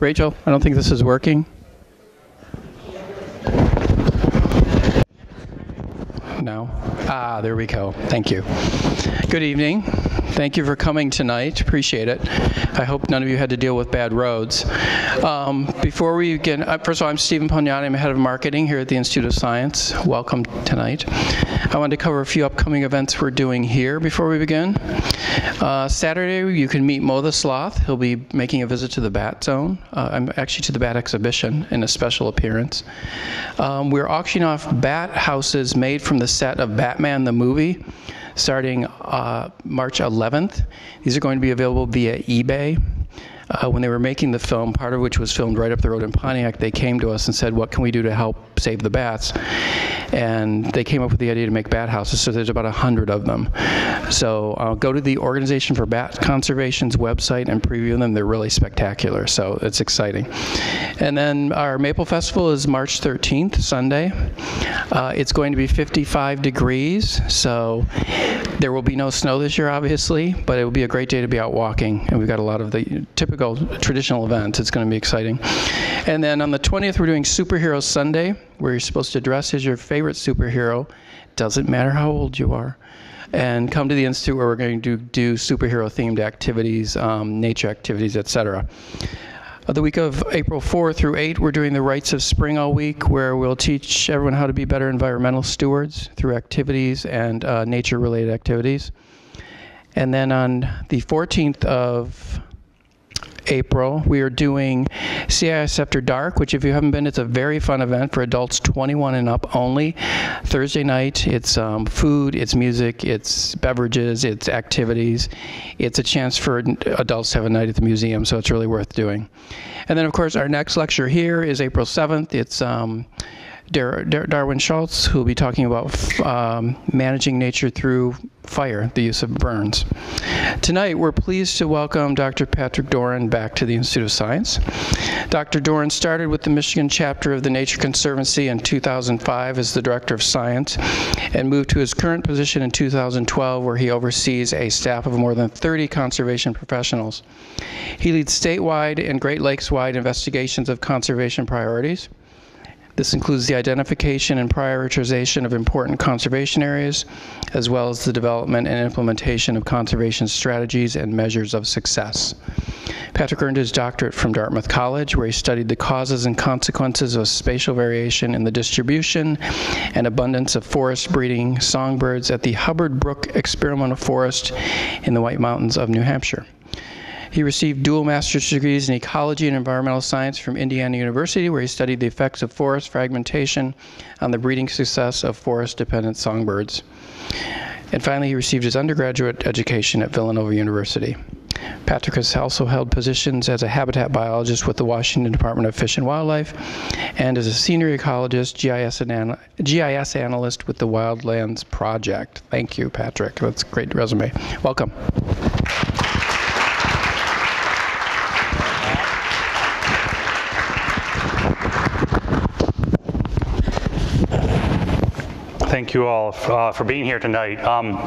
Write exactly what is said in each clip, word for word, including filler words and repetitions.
Rachel, I don't think this is working. No? Ah, there we go. Thank you. Good evening. Thank you for coming tonight. Appreciate it. I hope none of you had to deal with bad roads. Um, before we get, first of all, I'm Stephen Pognani. I'm head of marketing here at the Institute of Science. Welcome tonight. I wanted to cover a few upcoming events we're doing here before we begin. Uh, Saturday, you can meet Mo the Sloth. He'll be making a visit to the Bat Zone. Uh, I'm actually to the Bat Exhibition in a special appearance. Um, we're auctioning off bat houses made from the set of Batman the movie, starting uh, March eleventh. These are going to be available via eBay. Uh, when they were making the film, part of which was filmed right up the road in Pontiac, they came to us and said, what can we do to help save the bats? And they came up with the idea to make bat houses, so there's about one hundred of them. So uh, go to the Organization for Bat Conservation's website and preview them. They're really spectacular, so it's exciting. And then our Maple Festival is March thirteenth, Sunday. Uh, it's going to be fifty-five degrees, so there will be no snow this year, obviously, but it will be a great day to be out walking, and we've got a lot of the typical traditional events. It's going to be exciting. And then on the twentieth, we're doing Superhero Sunday, where you're supposed to dress as your favorite superhero. Doesn't matter how old you are. And come to the Institute, where we're going to do superhero-themed activities, um, nature activities, et cetera. The week of April fourth through eighth, we're doing the Rites of Spring all week, where we'll teach everyone how to be better environmental stewards through activities and uh, nature-related activities. And then on the fourteenth of April, we are doing C I S After Dark, which if you haven't been, it's a very fun event for adults twenty-one and up only. Thursday night, it's um, food, it's music, it's beverages, it's activities. It's a chance for adults to have a night at the museum, so it's really worth doing. And then, of course, our next lecture here is April seventh. It's um, Dar Dar Darwin Schultz, who will be talking about f um, managing nature through fire, the use of burns. Tonight, we're pleased to welcome Doctor Patrick Doran back to the Institute of Science. Doctor Doran started with the Michigan chapter of the Nature Conservancy in two thousand five as the Director of Science and moved to his current position in two thousand twelve, where he oversees a staff of more than thirty conservation professionals. He leads statewide and Great Lakes-wide investigations of conservation priorities. This includes the identification and prioritization of important conservation areas, as well as the development and implementation of conservation strategies and measures of success. Patrick earned his doctorate from Dartmouth College, where he studied the causes and consequences of spatial variation in the distribution and abundance of forest breeding songbirds at the Hubbard Brook Experimental Forest in the White Mountains of New Hampshire. He received dual master's degrees in ecology and environmental science from Indiana University, where he studied the effects of forest fragmentation on the breeding success of forest-dependent songbirds. And finally, he received his undergraduate education at Villanova University. Patrick has also held positions as a habitat biologist with the Washington Department of Fish and Wildlife, and as a senior ecologist, G I S, an, G I S analyst with the Wildlands Project. Thank you, Patrick. That's a great resume. Welcome. Thank you all uh, for being here tonight. Um,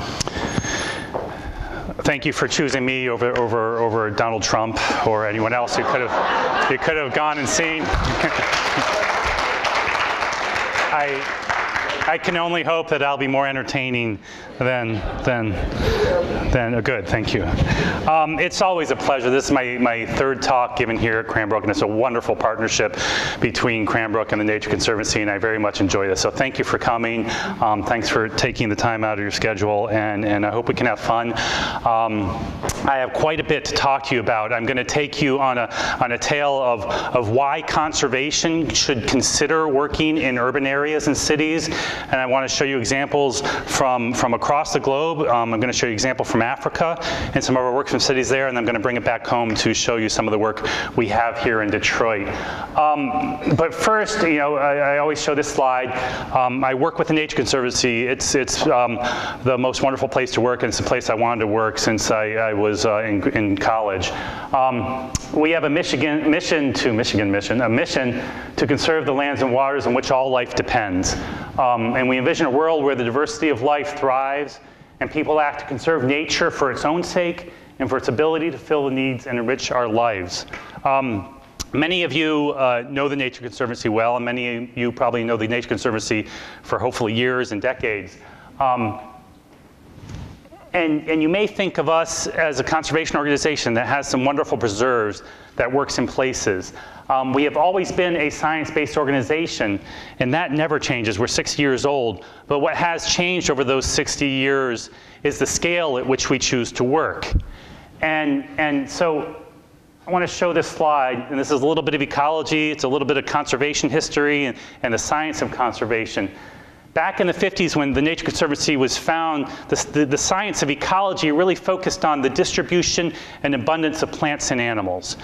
thank you for choosing me over over over Donald Trump or anyone else who could have you could have gone and seen. I I can only hope that I'll be more entertaining than than than oh, good. Thank you. Um, it's always a pleasure. This is my my third talk given here at Cranbrook, and it's a wonderful partnership between Cranbrook and the Nature Conservancy, and I very much enjoy this. So thank you for coming. Um, thanks for taking the time out of your schedule, and and I hope we can have fun. Um, I have quite a bit to talk to you about. I'm going to take you on a on a tale of of why conservation should consider working in urban areas and cities, and I want to show you examples from from across Across the globe. um, I'm going to show you an example from Africa and some of our work from cities there, and I'm going to bring it back home to show you some of the work we have here in Detroit. Um, but first, you know, I, I always show this slide. Um, I work with the Nature Conservancy. It's it's um, the most wonderful place to work, and it's the place I wanted to work since I, I was uh, in, in college. Um, we have a Michigan mission to Michigan mission, a mission to conserve the lands and waters on which all life depends, um, and we envision a world where the diversity of life thrives. And people act to conserve nature for its own sake and for its ability to fill the needs and enrich our lives. Um, Many of you uh, know the Nature Conservancy well, and many of you probably know the Nature Conservancy for hopefully years and decades. Um, and, and you may think of us as a conservation organization that has some wonderful preserves that works in places. Um, we have always been a science-based organization, and that never changes. We're sixty years old. But what has changed over those sixty years is the scale at which we choose to work. And, and so I want to show this slide. And this is a little bit of ecology. It's a little bit of conservation history and, and the science of conservation. Back in the fifties, when the Nature Conservancy was found, the, the, the science of ecology really focused on the distribution and abundance of plants and animals.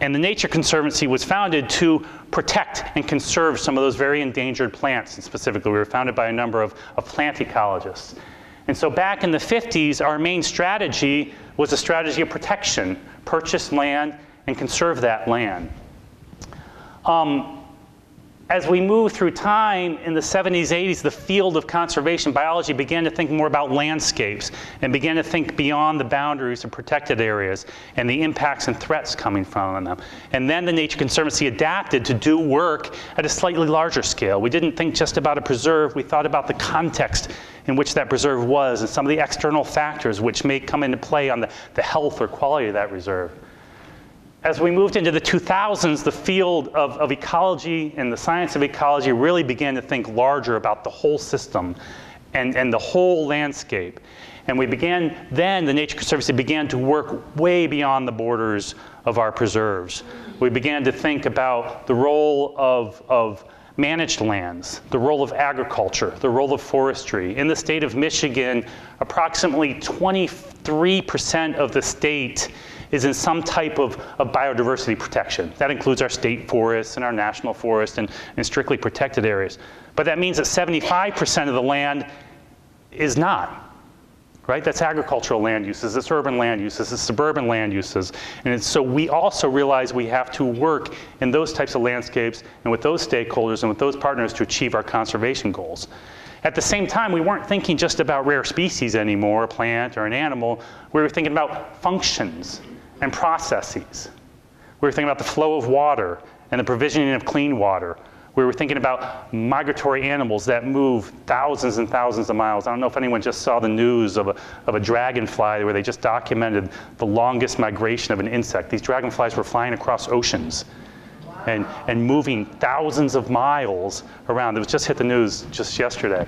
And the Nature Conservancy was founded to protect and conserve some of those very endangered plants. And specifically, we were founded by a number of, of plant ecologists. And so back in the fifties, our main strategy was a strategy of protection, purchase land and conserve that land. Um, as we move through time in the seventies, eighties, the field of conservation biology began to think more about landscapes and began to think beyond the boundaries of protected areas and the impacts and threats coming from them. And then the Nature Conservancy adapted to do work at a slightly larger scale. We didn't think just about a preserve. We thought about the context in which that preserve was and some of the external factors which may come into play on the, the health or quality of that reserve. As we moved into the two thousands, the field of, of ecology and the science of ecology really began to think larger about the whole system and, and the whole landscape. And we began then, the Nature Conservancy began to work way beyond the borders of our preserves. We began to think about the role of, of managed lands, the role of agriculture, the role of forestry. In the state of Michigan, approximately twenty-three percent of the state is in some type of, of biodiversity protection. That includes our state forests and our national forests and, and strictly protected areas. But that means that seventy-five percent of the land is not, right? That's agricultural land uses, it's urban land uses, it's suburban land uses. And it's, so we also realize we have to work in those types of landscapes and with those stakeholders and with those partners to achieve our conservation goals. At the same time, we weren't thinking just about rare species anymore, a plant or an animal. We were thinking about functions and processes. We were thinking about the flow of water and the provisioning of clean water. We were thinking about migratory animals that move thousands and thousands of miles. I don't know if anyone just saw the news of a, of a dragonfly where they just documented the longest migration of an insect. These dragonflies were flying across oceans wow. and, and moving thousands of miles around. It was just hit the news just yesterday.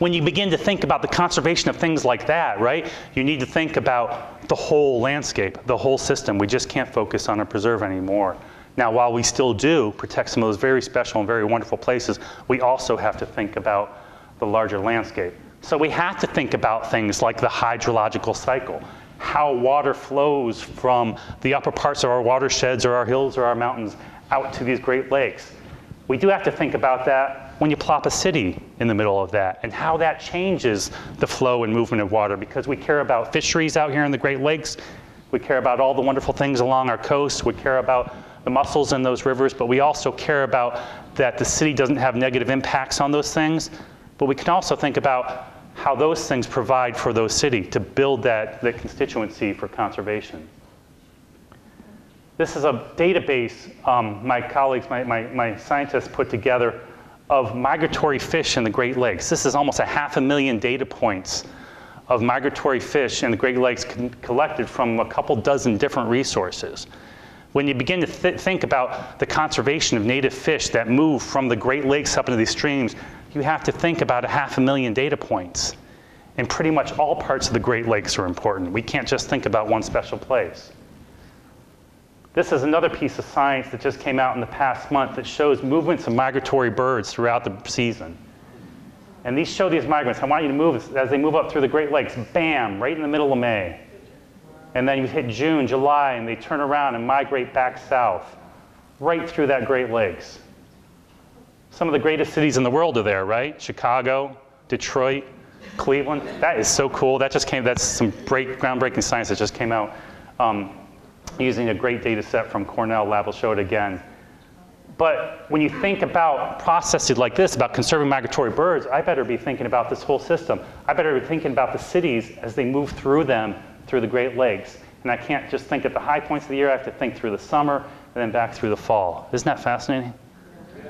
When you begin to think about the conservation of things like that, right, you need to think about the whole landscape, the whole system. We just can't focus on a preserve anymore. Now, while we still do protect some of those very special and very wonderful places, we also have to think about the larger landscape. So we have to think about things like the hydrological cycle, how water flows from the upper parts of our watersheds or our hills or our mountains out to these Great Lakes. We do have to think about that when you plop a city in the middle of that and how that changes the flow and movement of water, because we care about fisheries out here in the Great Lakes. We care about all the wonderful things along our coast. We care about the mussels in those rivers, but we also care about that the city doesn't have negative impacts on those things. But we can also think about how those things provide for those city to build that, that constituency for conservation. This is a database um, my colleagues, my, my, my scientists put together of migratory fish in the Great Lakes. This is almost a half a million data points of migratory fish in the Great Lakes collected from a couple dozen different resources. When you begin to th think about the conservation of native fish that move from the Great Lakes up into these streams, you have to think about a half a million data points. And pretty much all parts of the Great Lakes are important. We can't just think about one special place. This is another piece of science that just came out in the past month that shows movements of migratory birds throughout the season. And these show these migrants. I want you to move as they move up through the Great Lakes, bam, right in the middle of May. And then you hit June, July, and they turn around and migrate back south, right through that Great Lakes. Some of the greatest cities in the world are there, right? Chicago, Detroit, Cleveland. That is so cool. That just came, that's some break, groundbreaking science that just came out. Um, using a great data set from Cornell Lab. I'll show it again. But when you think about processes like this, about conserving migratory birds, I better be thinking about this whole system. I better be thinking about the cities as they move through them, through the Great Lakes. And I can't just think at the high points of the year. I have to think through the summer and then back through the fall. Isn't that fascinating?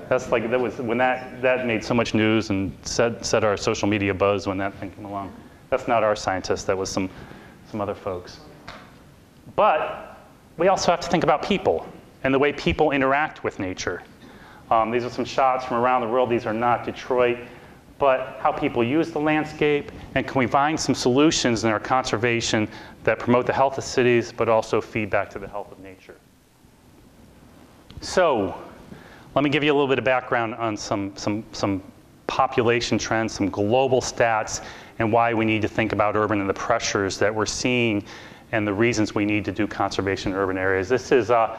That's like, that was, when that, that made so much news and set, set our social media buzz when that thing came along. That's not our scientists, that was some, some other folks. But we also have to think about people and the way people interact with nature. Um, these are some shots from around the world. These are not Detroit, but how people use the landscape, and can we find some solutions in our conservation that promote the health of cities, but also feed back to the health of nature. So, let me give you a little bit of background on some, some, some population trends, some global stats, and why we need to think about urban and the pressures that we're seeing and the reasons we need to do conservation in urban areas. This is uh,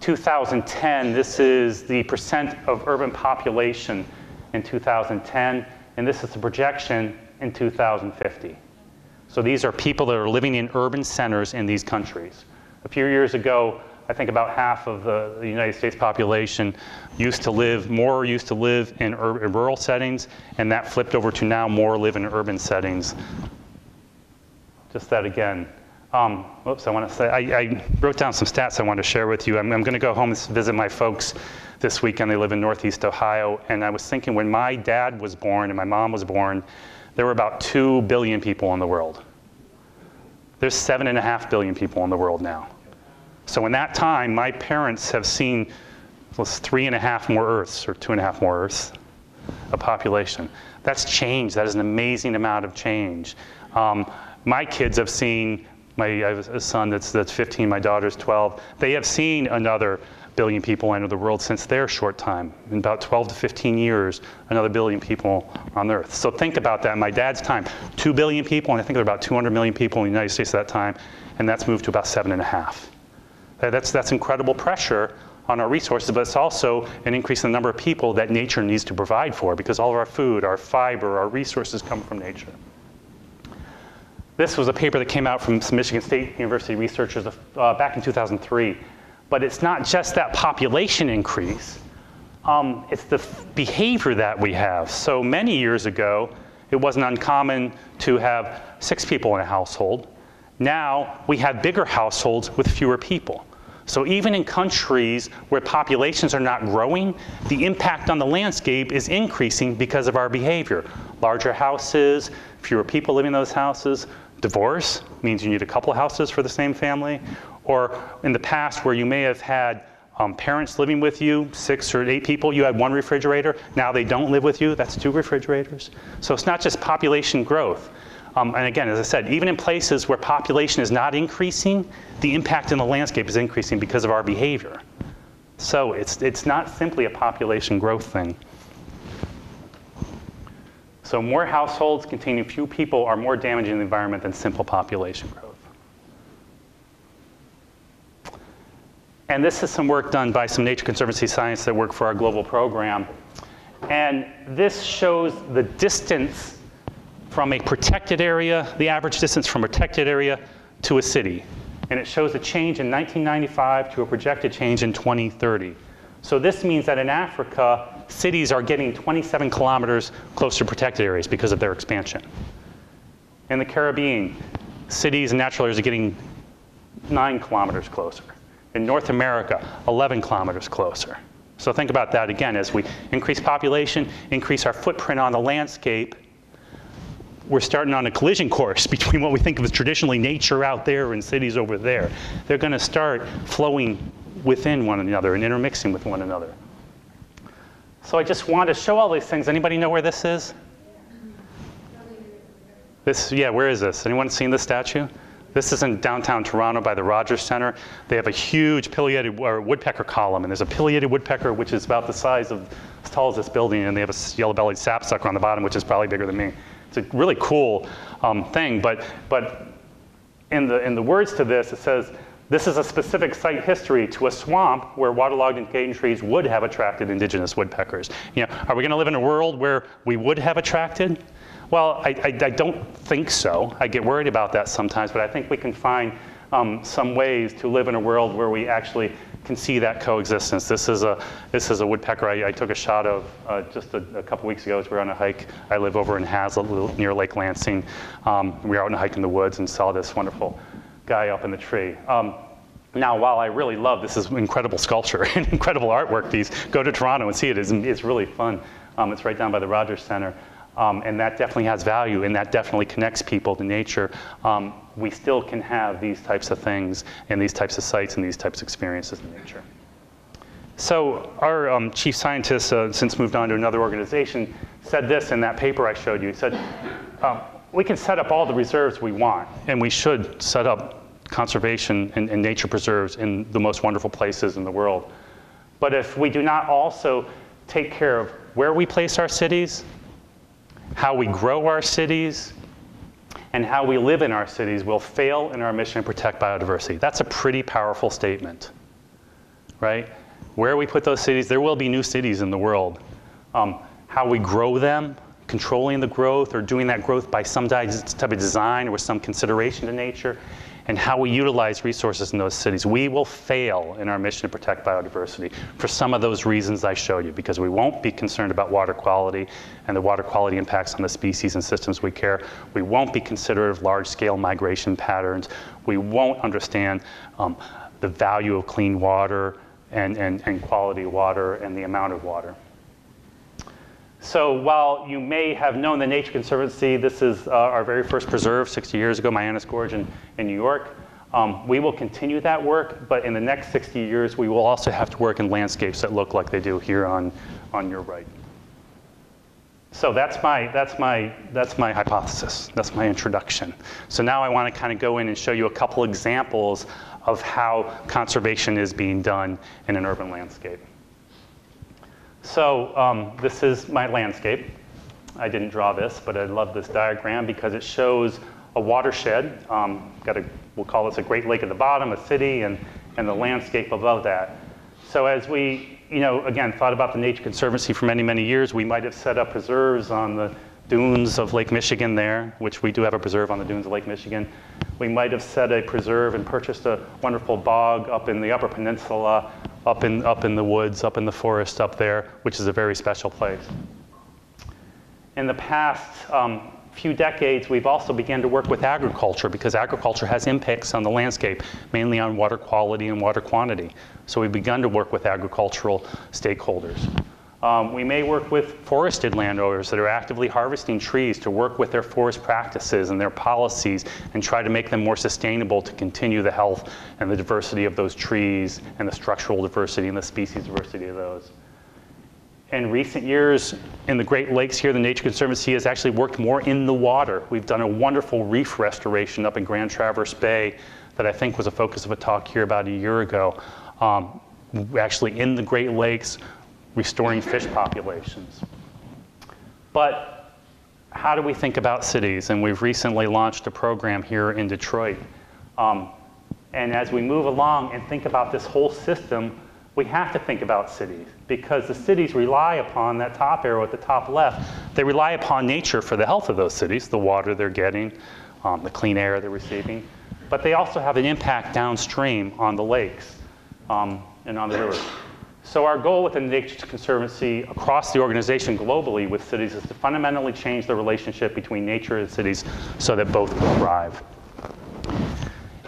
two thousand ten. This is the percent of urban population in two thousand ten, and this is the projection in two thousand fifty. So these are people that are living in urban centers in these countries. A few years ago, I think about half of the, the United States population used to live, more used to live in, ur in rural settings, and that flipped over to now more live in urban settings. Just that again. Um, whoops, I want to say, I, I wrote down some stats I wanted to share with you. I'm, I'm going to go home and visit my folks this weekend. They live in Northeast Ohio, and I was thinking when my dad was born and my mom was born, there were about two billion people in the world. There's seven and a half billion people in the world now. So in that time, my parents have seen those three and a half more Earths, or two and a half more Earths, a population. That's change. That is an amazing amount of change. Um, my kids have seen, my I have a son that's, that's fifteen, my daughter's twelve. They have seen another billion people enter the world since their short time. In about twelve to fifteen years, another billion people on Earth. So think about that. In my dad's time, two billion people, and I think there were about two hundred million people in the United States at that time, and that's moved to about seven and a half. That's, that's incredible pressure on our resources, but it's also an increase in the number of people that nature needs to provide for, because all of our food, our fiber, our resources come from nature. This was a paper that came out from some Michigan State University researchers uh, back in two thousand three. But it's not just that population increase. Um, it's the behavior that we have. So many years ago, it wasn't uncommon to have six people in a household. Now we have bigger households with fewer people. So even in countries where populations are not growing, the impact on the landscape is increasing because of our behavior. Larger houses, fewer people living in those houses. Divorce means you need a couple houses for the same family. Or in the past where you may have had um, parents living with you, six or eight people, you had one refrigerator. Now they don't live with you, that's two refrigerators. So it's not just population growth. Um, and again, as I said, even in places where population is not increasing, the impact in the landscape is increasing because of our behavior. So it's, it's not simply a population growth thing. So more households containing few people are more damaging to the environment than simple population growth. And this is some work done by some Nature Conservancy scientists that work for our global program. And this shows the distance from a protected area, the average distance from a protected area to a city. And it shows a change in nineteen ninety-five to a projected change in twenty thirty. So this means that in Africa, cities are getting twenty-seven kilometers closer to protected areas because of their expansion. In the Caribbean, cities and natural areas are getting nine kilometers closer. In North America, eleven kilometers closer. So think about that again. As we increase population, increase our footprint on the landscape, we're starting on a collision course between what we think of as traditionally nature out there and cities over there. They're going to start flowing within one another and intermixing with one another. So I just want to show all these things. Anybody know where this is? This, yeah, where is this? Anyone seen this statue? This is in downtown Toronto by the Rogers Centre. They have a huge pileated or woodpecker column, and there's a pileated woodpecker which is about the size of, as tall as this building, and they have a yellow-bellied sapsucker on the bottom, which is probably bigger than me. It's a really cool um, thing, but, but in, the, in the words to this, it says, this is a specific site history to a swamp where waterlogged and cane trees would have attracted indigenous woodpeckers. You know, are we going to live in a world where we would have attracted? Well, I, I, I don't think so. I get worried about that sometimes, but I think we can find um, some ways to live in a world where we actually can see that coexistence. This is a, this is a woodpecker I, I took a shot of uh, just a, a couple weeks ago as we were on a hike. I live over in Hazlet near Lake Lansing. Um, we were out on a hike in the woods and saw this wonderful guy up in the tree. Um, Now, while I really love this is incredible sculpture and incredible artwork, these go to Toronto and see it. It's, it's really fun. Um, it's right down by the Rogers Centre. Um, and that definitely has value, and that definitely connects people to nature. Um, we still can have these types of things and these types of sites and these types of experiences in nature. So our um, chief scientist, uh, since moved on to another organization, said this in that paper I showed you. He said, um, we can set up all the reserves we want, and we should set up conservation and, and nature preserves in the most wonderful places in the world. But if we do not also take care of where we place our cities, how we grow our cities, and how we live in our cities, will fail in our mission to protect biodiversity. That's a pretty powerful statement, right? Where we put those cities, there will be new cities in the world. Um, how we grow them, controlling the growth or doing that growth by some type of design or with some consideration to nature, and how we utilize resources in those cities. We will fail in our mission to protect biodiversity for some of those reasons I showed you, because we won't be concerned about water quality and the water quality impacts on the species and systems we care. We won't be considerate of large-scale migration patterns. We won't understand um, the value of clean water and, and, and quality water and the amount of water. So while you may have known the Nature Conservancy, this is uh, our very first preserve sixty years ago, Myannis Gorge in, in New York. Um, we will continue that work, but in the next sixty years, we will also have to work in landscapes that look like they do here on, on your right. So that's my, that's, my, that's my hypothesis. That's my introduction. So now I want to kind of go in and show you a couple examples of how conservation is being done in an urban landscape. So um, this is my landscape. I didn't draw this, but I love this diagram because it shows a watershed. Um, got a, we'll call this a Great Lake at the bottom, a city, and, and the landscape above that. So as we, you know, again, thought about the Nature Conservancy for many, many years, we might have set up preserves on the dunes of Lake Michigan there, which we do have a preserve on the dunes of Lake Michigan. We might have set a preserve and purchased a wonderful bog up in the Upper Peninsula, up in, up in the woods, up in the forest up there, which is a very special place. In the past um, few decades, we've also began to work with agriculture, because agriculture has impacts on the landscape, mainly on water quality and water quantity. So we've begun to work with agricultural stakeholders. Um, we may work with forested landowners that are actively harvesting trees to work with their forest practices and their policies and try to make them more sustainable to continue the health and the diversity of those trees and the structural diversity and the species diversity of those. In recent years, in the Great Lakes here, the Nature Conservancy has actually worked more in the water. We've done a wonderful reef restoration up in Grand Traverse Bay that I think was a focus of a talk here about a year ago. Um, actually in the Great Lakes, restoring fish populations. But how do we think about cities? And we've recently launched a program here in Detroit. Um, and as we move along and think about this whole system, we have to think about cities, because the cities rely upon that top arrow at the top left. They rely upon nature for the health of those cities, the water they're getting, um, the clean air they're receiving. But they also have an impact downstream on the lakes um, and on the rivers. So our goal with the Nature Conservancy across the organization globally with cities is to fundamentally change the relationship between nature and cities so that both will thrive.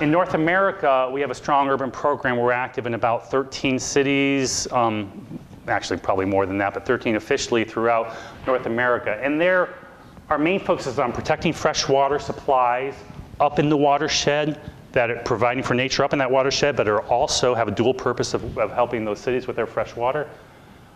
In North America, we have a strong urban program. We're active in about thirteen cities, um, actually probably more than that, but thirteen officially throughout North America. And there, our main focus is on protecting freshwater supplies up in the watershed, that are providing for nature up in that watershed, but are also have a dual purpose of, of helping those cities with their fresh water.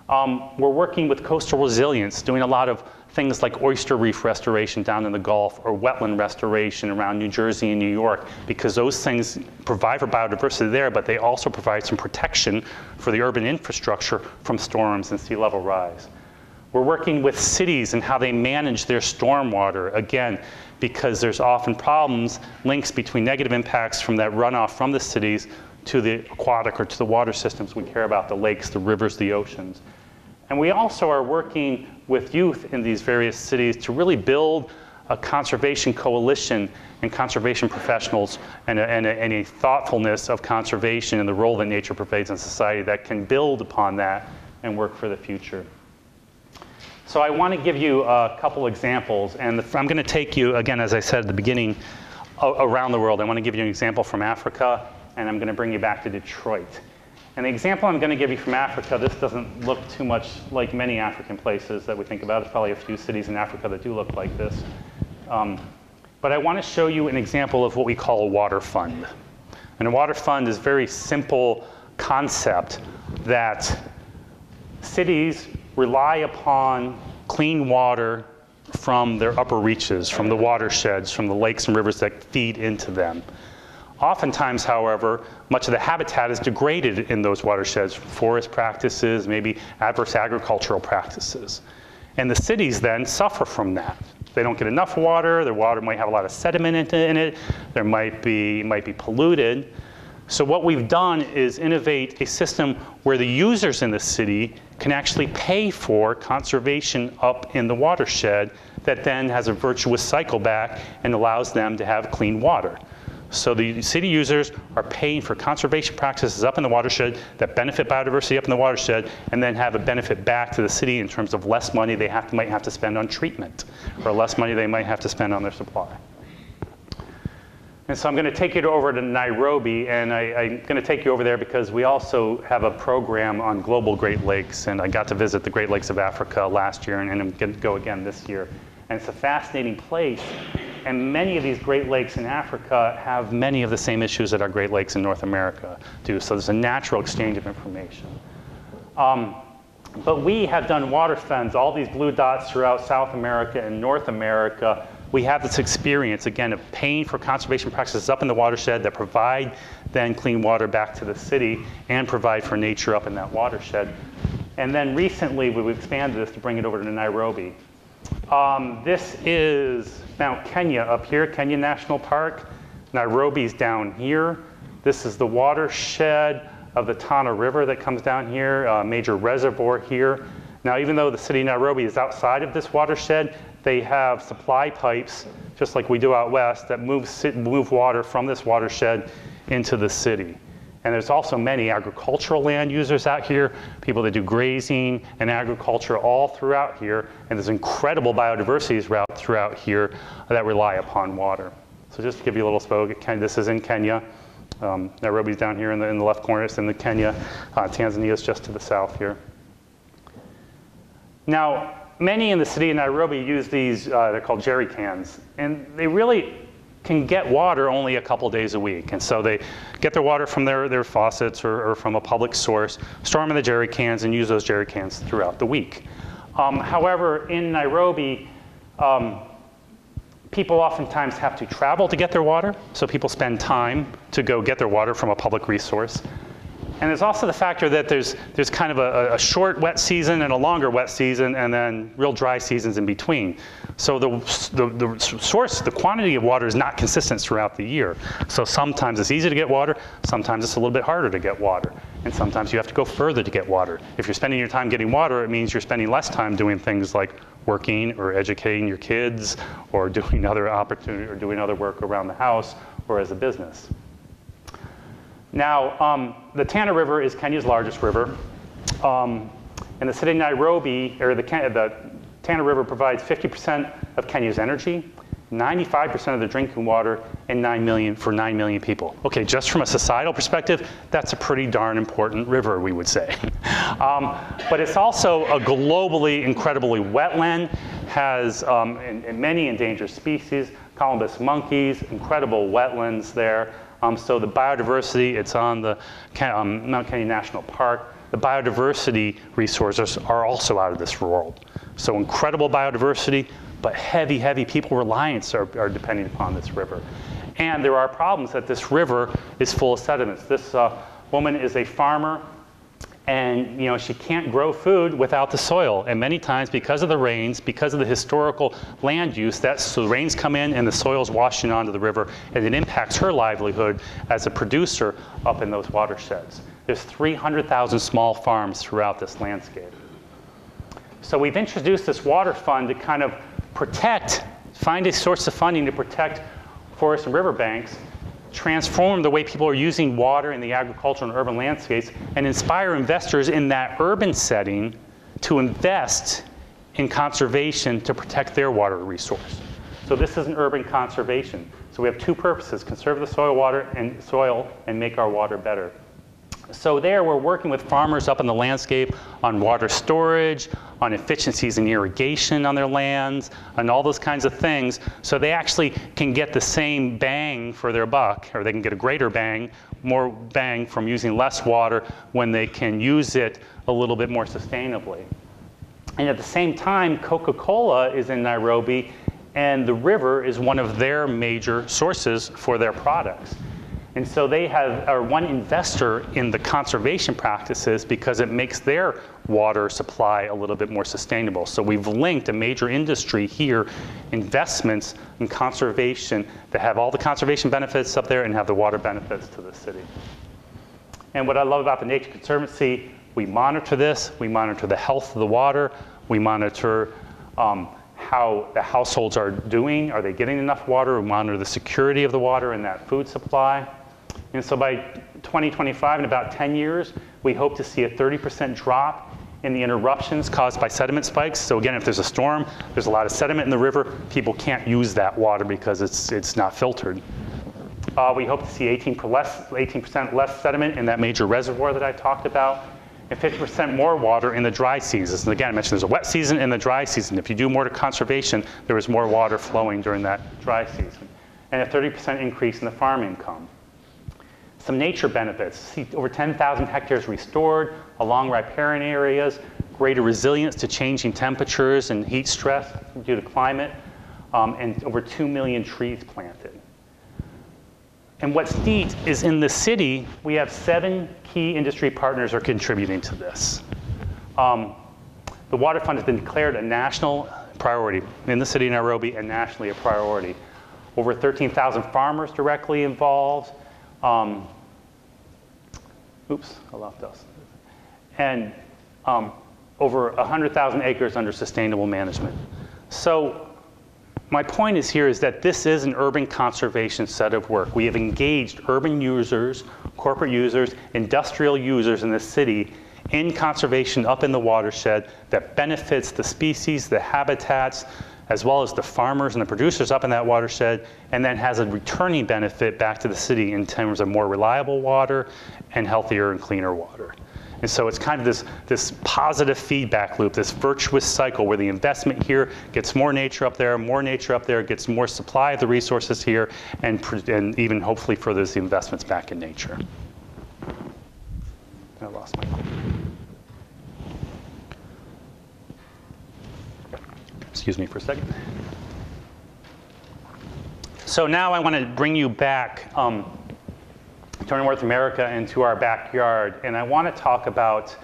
Um, we're working with coastal resilience, doing a lot of things like oyster reef restoration down in the Gulf or wetland restoration around New Jersey and New York, because those things provide for biodiversity there, but they also provide some protection for the urban infrastructure from storms and sea level rise. We're working with cities and how they manage their stormwater, again, because there's often problems, links between negative impacts from that runoff from the cities to the aquatic or to the water systems we care about, the lakes, the rivers, the oceans. And we also are working with youth in these various cities to really build a conservation coalition and conservation professionals and a, and a, and a thoughtfulness of conservation and the role that nature pervades in society that can build upon that and work for the future. So I want to give you a couple examples, and the, I'm going to take you, again, as I said at the beginning, around the world. I want to give you an example from Africa and I'm going to bring you back to Detroit. And the example I'm going to give you from Africa, this doesn't look too much like many African places that we think about. There's probably a few cities in Africa that do look like this. Um, but I want to show you an example of what we call a water fund. And a water fund is a very simple concept that cities rely upon clean water from their upper reaches, from the watersheds, from the lakes and rivers that feed into them. Oftentimes, however, much of the habitat is degraded in those watersheds, forest practices, maybe adverse agricultural practices. And the cities then suffer from that. They don't get enough water, their water might have a lot of sediment in it, there might be, might be polluted. So what we've done is innovate a system where the users in the city can actually pay for conservation up in the watershed that then has a virtuous cycle back and allows them to have clean water. So the city users are paying for conservation practices up in the watershed that benefit biodiversity up in the watershed and then have a benefit back to the city in terms of less money they have to, might have to spend on treatment or less money they might have to spend on their supply. And so I'm going to take you over to Nairobi, and I, I'm going to take you over there because we also have a program on global Great Lakes, and I got to visit the Great Lakes of Africa last year, and, and I'm going to go again this year. And it's a fascinating place, and many of these Great Lakes in Africa have many of the same issues that our Great Lakes in North America do, so there's a natural exchange of information. Um, but we have done water fends, all these blue dots throughout South America and North America. We have this experience, again, of paying for conservation practices up in the watershed that provide then clean water back to the city and provide for nature up in that watershed. And then recently, we've expanded this to bring it over to Nairobi. Um, this is Mount Kenya up here, Kenya National Park. Nairobi's down here. This is the watershed of the Tana River that comes down here, a major reservoir here. Now, even though the city of Nairobi is outside of this watershed, they have supply pipes, just like we do out west, that move, move water from this watershed into the city. And there's also many agricultural land users out here, people that do grazing and agriculture all throughout here. And there's incredible biodiversity route throughout here that rely upon water. So just to give you a little spoke, this is in Kenya. Um, Nairobi's down here in the, in the left corner. It's in the Kenya. Uh, Tanzania's just to the south here. Now, many in the city of Nairobi use these, uh, they're called jerry cans, and they really can get water only a couple days a week. And so they get their water from their, their faucets or, or from a public source, store them in the jerry cans, and use those jerry cans throughout the week. Um, however, in Nairobi, um, people oftentimes have to travel to get their water, so people spend time to go get their water from a public resource. And there's also the factor that there's, there's kind of a, a short wet season and a longer wet season and then real dry seasons in between. So the, the, the source, the quantity of water is not consistent throughout the year. So sometimes it's easy to get water, sometimes it's a little bit harder to get water, and sometimes you have to go further to get water. If you're spending your time getting water, it means you're spending less time doing things like working or educating your kids or doing other opportunity or doing other work around the house or as a business. Now, um, the Tana River is Kenya's largest river. Um, and the city of Nairobi, or the, the Tana River provides fifty percent of Kenya's energy, ninety-five percent of the drinking water, and nine million for nine million people. OK, just from a societal perspective, that's a pretty darn important river, we would say. um, but it's also a globally incredibly wetland, has um, in, in many endangered species, Columbus monkeys, incredible wetlands there. Um, so the biodiversity, it's on the um, Mount Kenya National Park. The biodiversity resources are also out of this world. So incredible biodiversity, but heavy, heavy people reliance are, are depending upon this river. And there are problems that this river is full of sediments. This uh, woman is a farmer, and you know she can't grow food without the soil. And many times, because of the rains, because of the historical land use, that so the rains come in and the soil's washing onto the river, and it impacts her livelihood as a producer up in those watersheds. There's three hundred thousand small farms throughout this landscape. So we've introduced this water fund to kind of protect, find a source of funding to protect forests and riverbanks, transform the way people are using water in the agricultural and urban landscapes, and inspire investors in that urban setting to invest in conservation to protect their water resource. So this is an urban conservation. So we have two purposes, conserve the soil water and soil and make our water better. So there we're working with farmers up in the landscape on water storage, on efficiencies in irrigation on their lands, and all those kinds of things. So they actually can get the same bang for their buck, or they can get a greater bang, more bang from using less water when they can use it a little bit more sustainably. And at the same time, Coca-Cola is in Nairobi, and the river is one of their major sources for their products. And so they have, are one investor in the conservation practices because it makes their water supply a little bit more sustainable. So we've linked a major industry here, investments in conservation that have all the conservation benefits up there and have the water benefits to the city. And what I love about the Nature Conservancy, we monitor this, we monitor the health of the water, we monitor um, how the households are doing, are they getting enough water, we monitor the security of the water and that food supply. And so by twenty twenty-five, in about ten years, we hope to see a thirty percent drop in the interruptions caused by sediment spikes. So again, if there's a storm, there's a lot of sediment in the river, people can't use that water because it's, it's not filtered. Uh, we hope to see eighteen percent less, eighteen percent less sediment in that major reservoir that I talked about, and fifty percent more water in the dry seasons. And again, I mentioned there's a wet season and the dry season. If you do more to conservation, there is more water flowing during that dry season. And a thirty percent increase in the farm income. Some nature benefits, see over ten thousand hectares restored, along riparian areas, greater resilience to changing temperatures and heat stress due to climate, um, and over two million trees planted. And what's neat is in the city, we have seven key industry partners are contributing to this. Um, the Water Fund has been declared a national priority in the city of Nairobi and nationally a priority. Over thirteen thousand farmers directly involved. Um, oops, I left those. And um, over one hundred thousand acres under sustainable management. So my point is here is that this is an urban conservation set of work. We have engaged urban users, corporate users, industrial users in the city in conservation up in the watershed that benefits the species, the habitats, as well as the farmers and the producers up in that watershed, and then has a returning benefit back to the city in terms of more reliable water and healthier and cleaner water. And so it's kind of this, this positive feedback loop, this virtuous cycle where the investment here gets more nature up there, more nature up there, gets more supply of the resources here, and, and even hopefully furthers the investments back in nature. I lost my Excuse me for a second. So now I want to bring you back um, to North America and to our backyard. And I want to talk about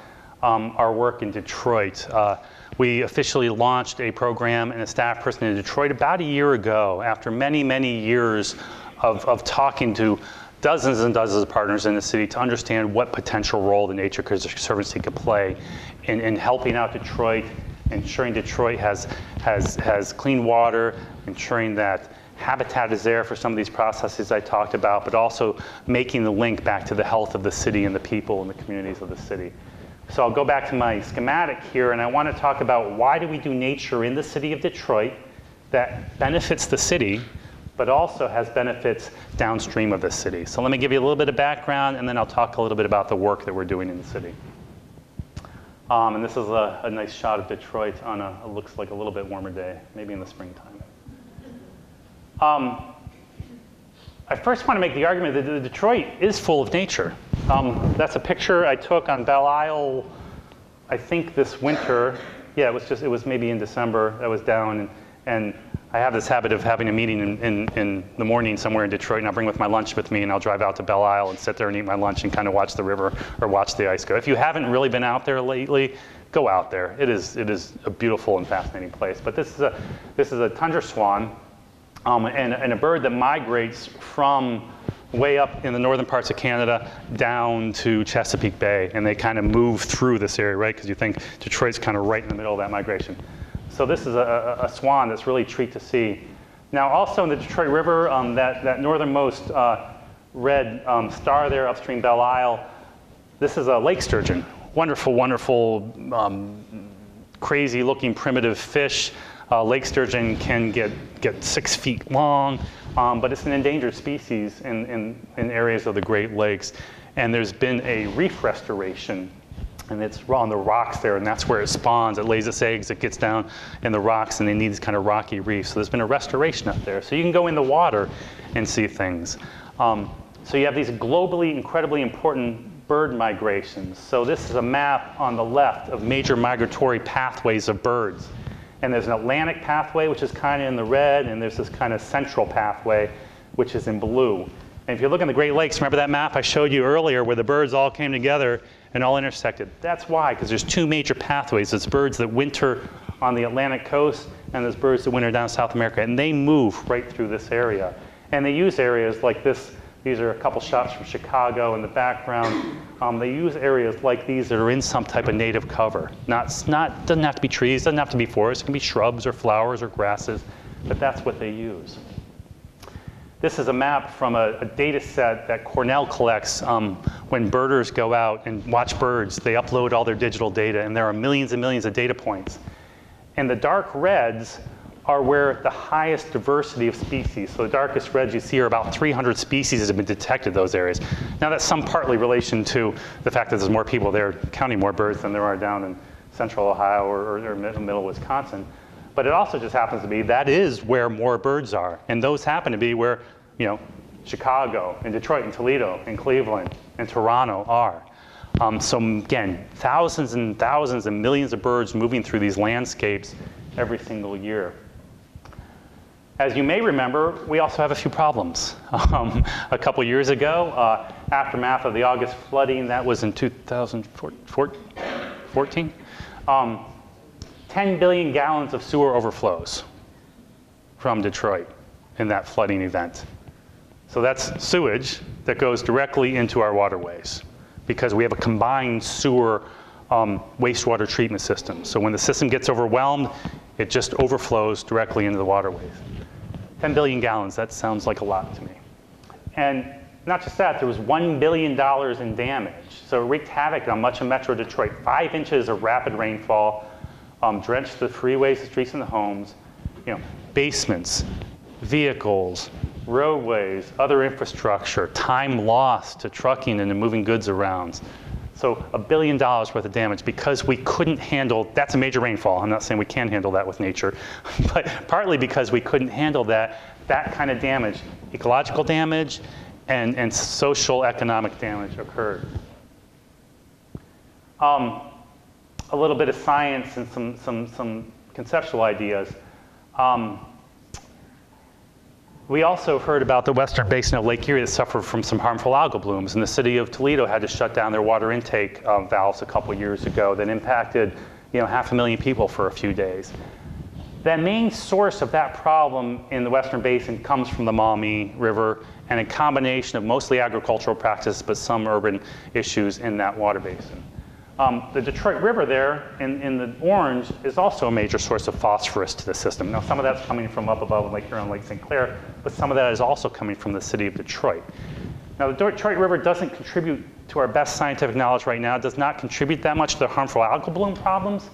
um, our work in Detroit. Uh, we officially launched a program and a staff person in Detroit about a year ago after many, many years of, of talking to dozens and dozens of partners in the city to understand what potential role the Nature Conservancy could play in, in helping out Detroit, ensuring Detroit has, has, has clean water, ensuring that habitat is there for some of these processes I talked about, but also making the link back to the health of the city and the people and the communities of the city. So I'll go back to my schematic here, and I want to talk about why do we do nature in the city of Detroit that benefits the city, but also has benefits downstream of the city. So let me give you a little bit of background, and then I'll talk a little bit about the work that we're doing in the city. Um, and this is a, a nice shot of Detroit on a, it looks like a little bit warmer day, maybe in the springtime. Um, I first want to make the argument that Detroit is full of nature. Um, that's a picture I took on Belle Isle, I think this winter. Yeah, it was just, it was maybe in December. I was down, and, and I have this habit of having a meeting in, in, in the morning somewhere in Detroit, and I'll bring with my lunch with me, and I'll drive out to Belle Isle and sit there and eat my lunch and kind of watch the river or watch the ice go. If you haven't really been out there lately, go out there. It is, it is a beautiful and fascinating place. But this is a, this is a tundra swan. Um, and, and a bird that migrates from way up in the northern parts of Canada down to Chesapeake Bay, and they kind of move through this area, right? Because you think Detroit's kind of right in the middle of that migration. So this is a, a, a swan that's really a treat to see. Now also in the Detroit River, um, that, that northernmost uh, red um, star there upstream Belle Isle, this is a lake sturgeon. Wonderful, wonderful, um, crazy looking primitive fish. Uh, lake sturgeon can get, get six feet long, um, but it's an endangered species in, in, in areas of the Great Lakes. And there's been a reef restoration, and it's on the rocks there, and that's where it spawns. It lays its eggs, it gets down in the rocks, and they need these kind of rocky reefs. So there's been a restoration up there. So you can go in the water and see things. Um, so you have these globally incredibly important bird migrations. So this is a map on the left of major migratory pathways of birds. And there's an Atlantic pathway, which is kind of in the red, and there's this kind of central pathway, which is in blue. And if you look in the Great Lakes, remember that map I showed you earlier where the birds all came together and all intersected? That's why, because there's two major pathways. There's birds that winter on the Atlantic coast, and there's birds that winter down South America. And they move right through this area. And they use areas like this. These are a couple shots from Chicago in the background. Um, they use areas like these that are in some type of native cover. Not, not, doesn't have to be trees, doesn't have to be forests. It can be shrubs or flowers or grasses, but that's what they use. This is a map from a, a data set that Cornell collects um, when birders go out and watch birds. They upload all their digital data, and there are millions and millions of data points. And the dark reds are where the highest diversity of species. So the darkest reds you see are about three hundred species that have been detected in those areas. Now that's some partly relation to the fact that there's more people there counting more birds than there are down in central Ohio or, or, or middle Wisconsin. But it also just happens to be that is where more birds are. And those happen to be where, you know, Chicago and Detroit and Toledo and Cleveland and Toronto are. Um, so again, thousands and thousands and millions of birds moving through these landscapes every single year. As you may remember, we also have a few problems. Um, a couple years ago, uh, aftermath of the August flooding, that was in two thousand fourteen, um, ten billion gallons of sewer overflows from Detroit in that flooding event. So that's sewage that goes directly into our waterways because we have a combined sewer um, wastewater treatment system. So when the system gets overwhelmed, it just overflows directly into the waterways. ten billion gallons, that sounds like a lot to me. And not just that, there was one billion dollars in damage. So it wreaked havoc on much of Metro Detroit. Five inches of rapid rainfall, um, drenched the freeways, the streets, and the homes, you know, basements, vehicles, roadways, other infrastructure, time lost to trucking and to moving goods around. So a billion dollars worth of damage because we couldn't handle, that's a major rainfall. I'm not saying we can handle that with nature, but partly because we couldn't handle that, that kind of damage, ecological damage and, and social economic damage occurred. Um, a little bit of science and some, some, some conceptual ideas. Um, We also heard about the western basin of Lake Erie that suffered from some harmful algal blooms. And the city of Toledo had to shut down their water intake um, valves a couple years ago that impacted you know, half a million people for a few days. The main source of that problem in the western basin comes from the Maumee River and a combination of mostly agricultural practices, but some urban issues in that water basin. Um, the Detroit River there in, in the orange is also a major source of phosphorus to the system. Now, some of that's coming from up above Lake Erie and Lake Saint Clair, but some of that is also coming from the city of Detroit. Now, the Detroit River doesn't contribute to our best scientific knowledge right now. It does not contribute that much to the harmful algal bloom problems.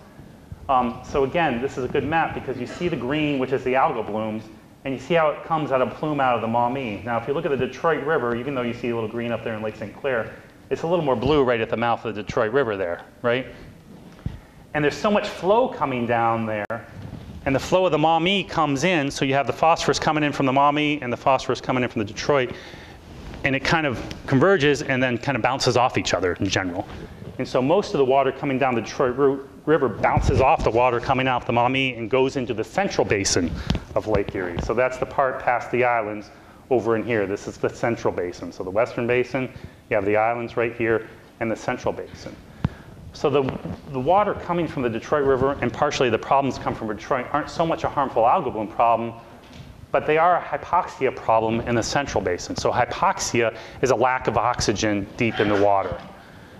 Um, so again, this is a good map because you see the green, which is the algal blooms, and you see how it comes out of plume out of the Maumee. Now, if you look at the Detroit River, even though you see a little green up there in Lake Saint Clair, it's a little more blue right at the mouth of the Detroit River there, right? And there's so much flow coming down there, and the flow of the Maumee comes in, so you have the phosphorus coming in from the Maumee and the phosphorus coming in from the Detroit, and it kind of converges and then kind of bounces off each other in general. And so most of the water coming down the Detroit River bounces off the water coming off the Maumee and goes into the central basin of Lake Erie. So that's the part past the islands over in here. This is the central basin. So the western basin, you have the islands right here, and the central basin. So the, the water coming from the Detroit River, and partially the problems come from Detroit, aren't so much a harmful algal bloom problem, but they are a hypoxia problem in the central basin. So hypoxia is a lack of oxygen deep in the water.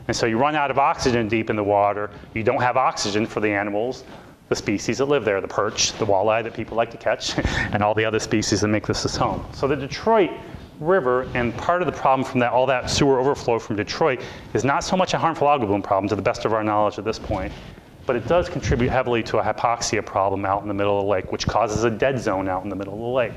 And so you run out of oxygen deep in the water. You don't have oxygen for the animals, the species that live there, the perch, the walleye that people like to catch, and all the other species that make this its home. So the Detroit River, and part of the problem from that, all that sewer overflow from Detroit, is not so much a harmful algal bloom problem to the best of our knowledge at this point, but it does contribute heavily to a hypoxia problem out in the middle of the lake, which causes a dead zone out in the middle of the lake.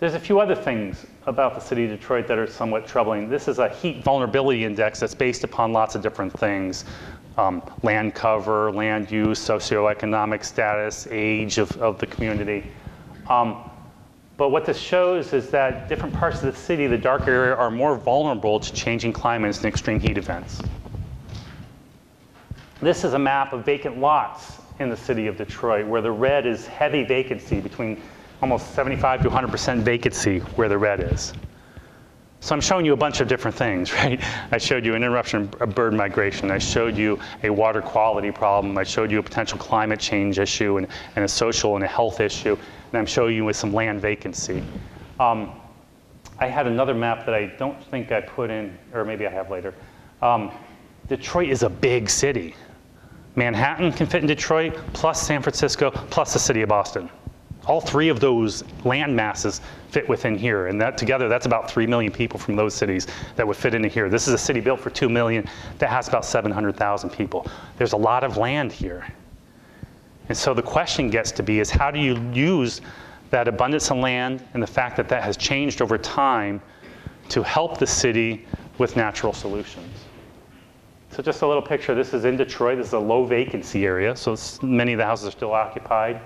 There's a few other things about the city of Detroit that are somewhat troubling. This is a heat vulnerability index that's based upon lots of different things. Um, land cover, land use, socioeconomic status, age of, of the community. Um, but what this shows is that different parts of the city, the dark area, are more vulnerable to changing climates and extreme heat events. This is a map of vacant lots in the city of Detroit, where the red is heavy vacancy, between almost seventy-five to one hundred percent vacancy where the red is. So I'm showing you a bunch of different things, right? I showed you an interruption of bird migration. I showed you a water quality problem. I showed you a potential climate change issue and, and a social and a health issue. And I'm showing you with some land vacancy. Um, I had another map that I don't think I put in, or maybe I have later. Um, Detroit is a big city. Manhattan can fit in Detroit, plus San Francisco, plus the city of Boston. All three of those land masses fit within here. And that together, that's about three million people from those cities that would fit into here. This is a city built for two million that has about seven hundred thousand people. There's a lot of land here. And so the question gets to be is, how do you use that abundance of land and the fact that that has changed over time to help the city with natural solutions? So just a little picture. This is in Detroit. This is a low vacancy area. So many of the houses are still occupied.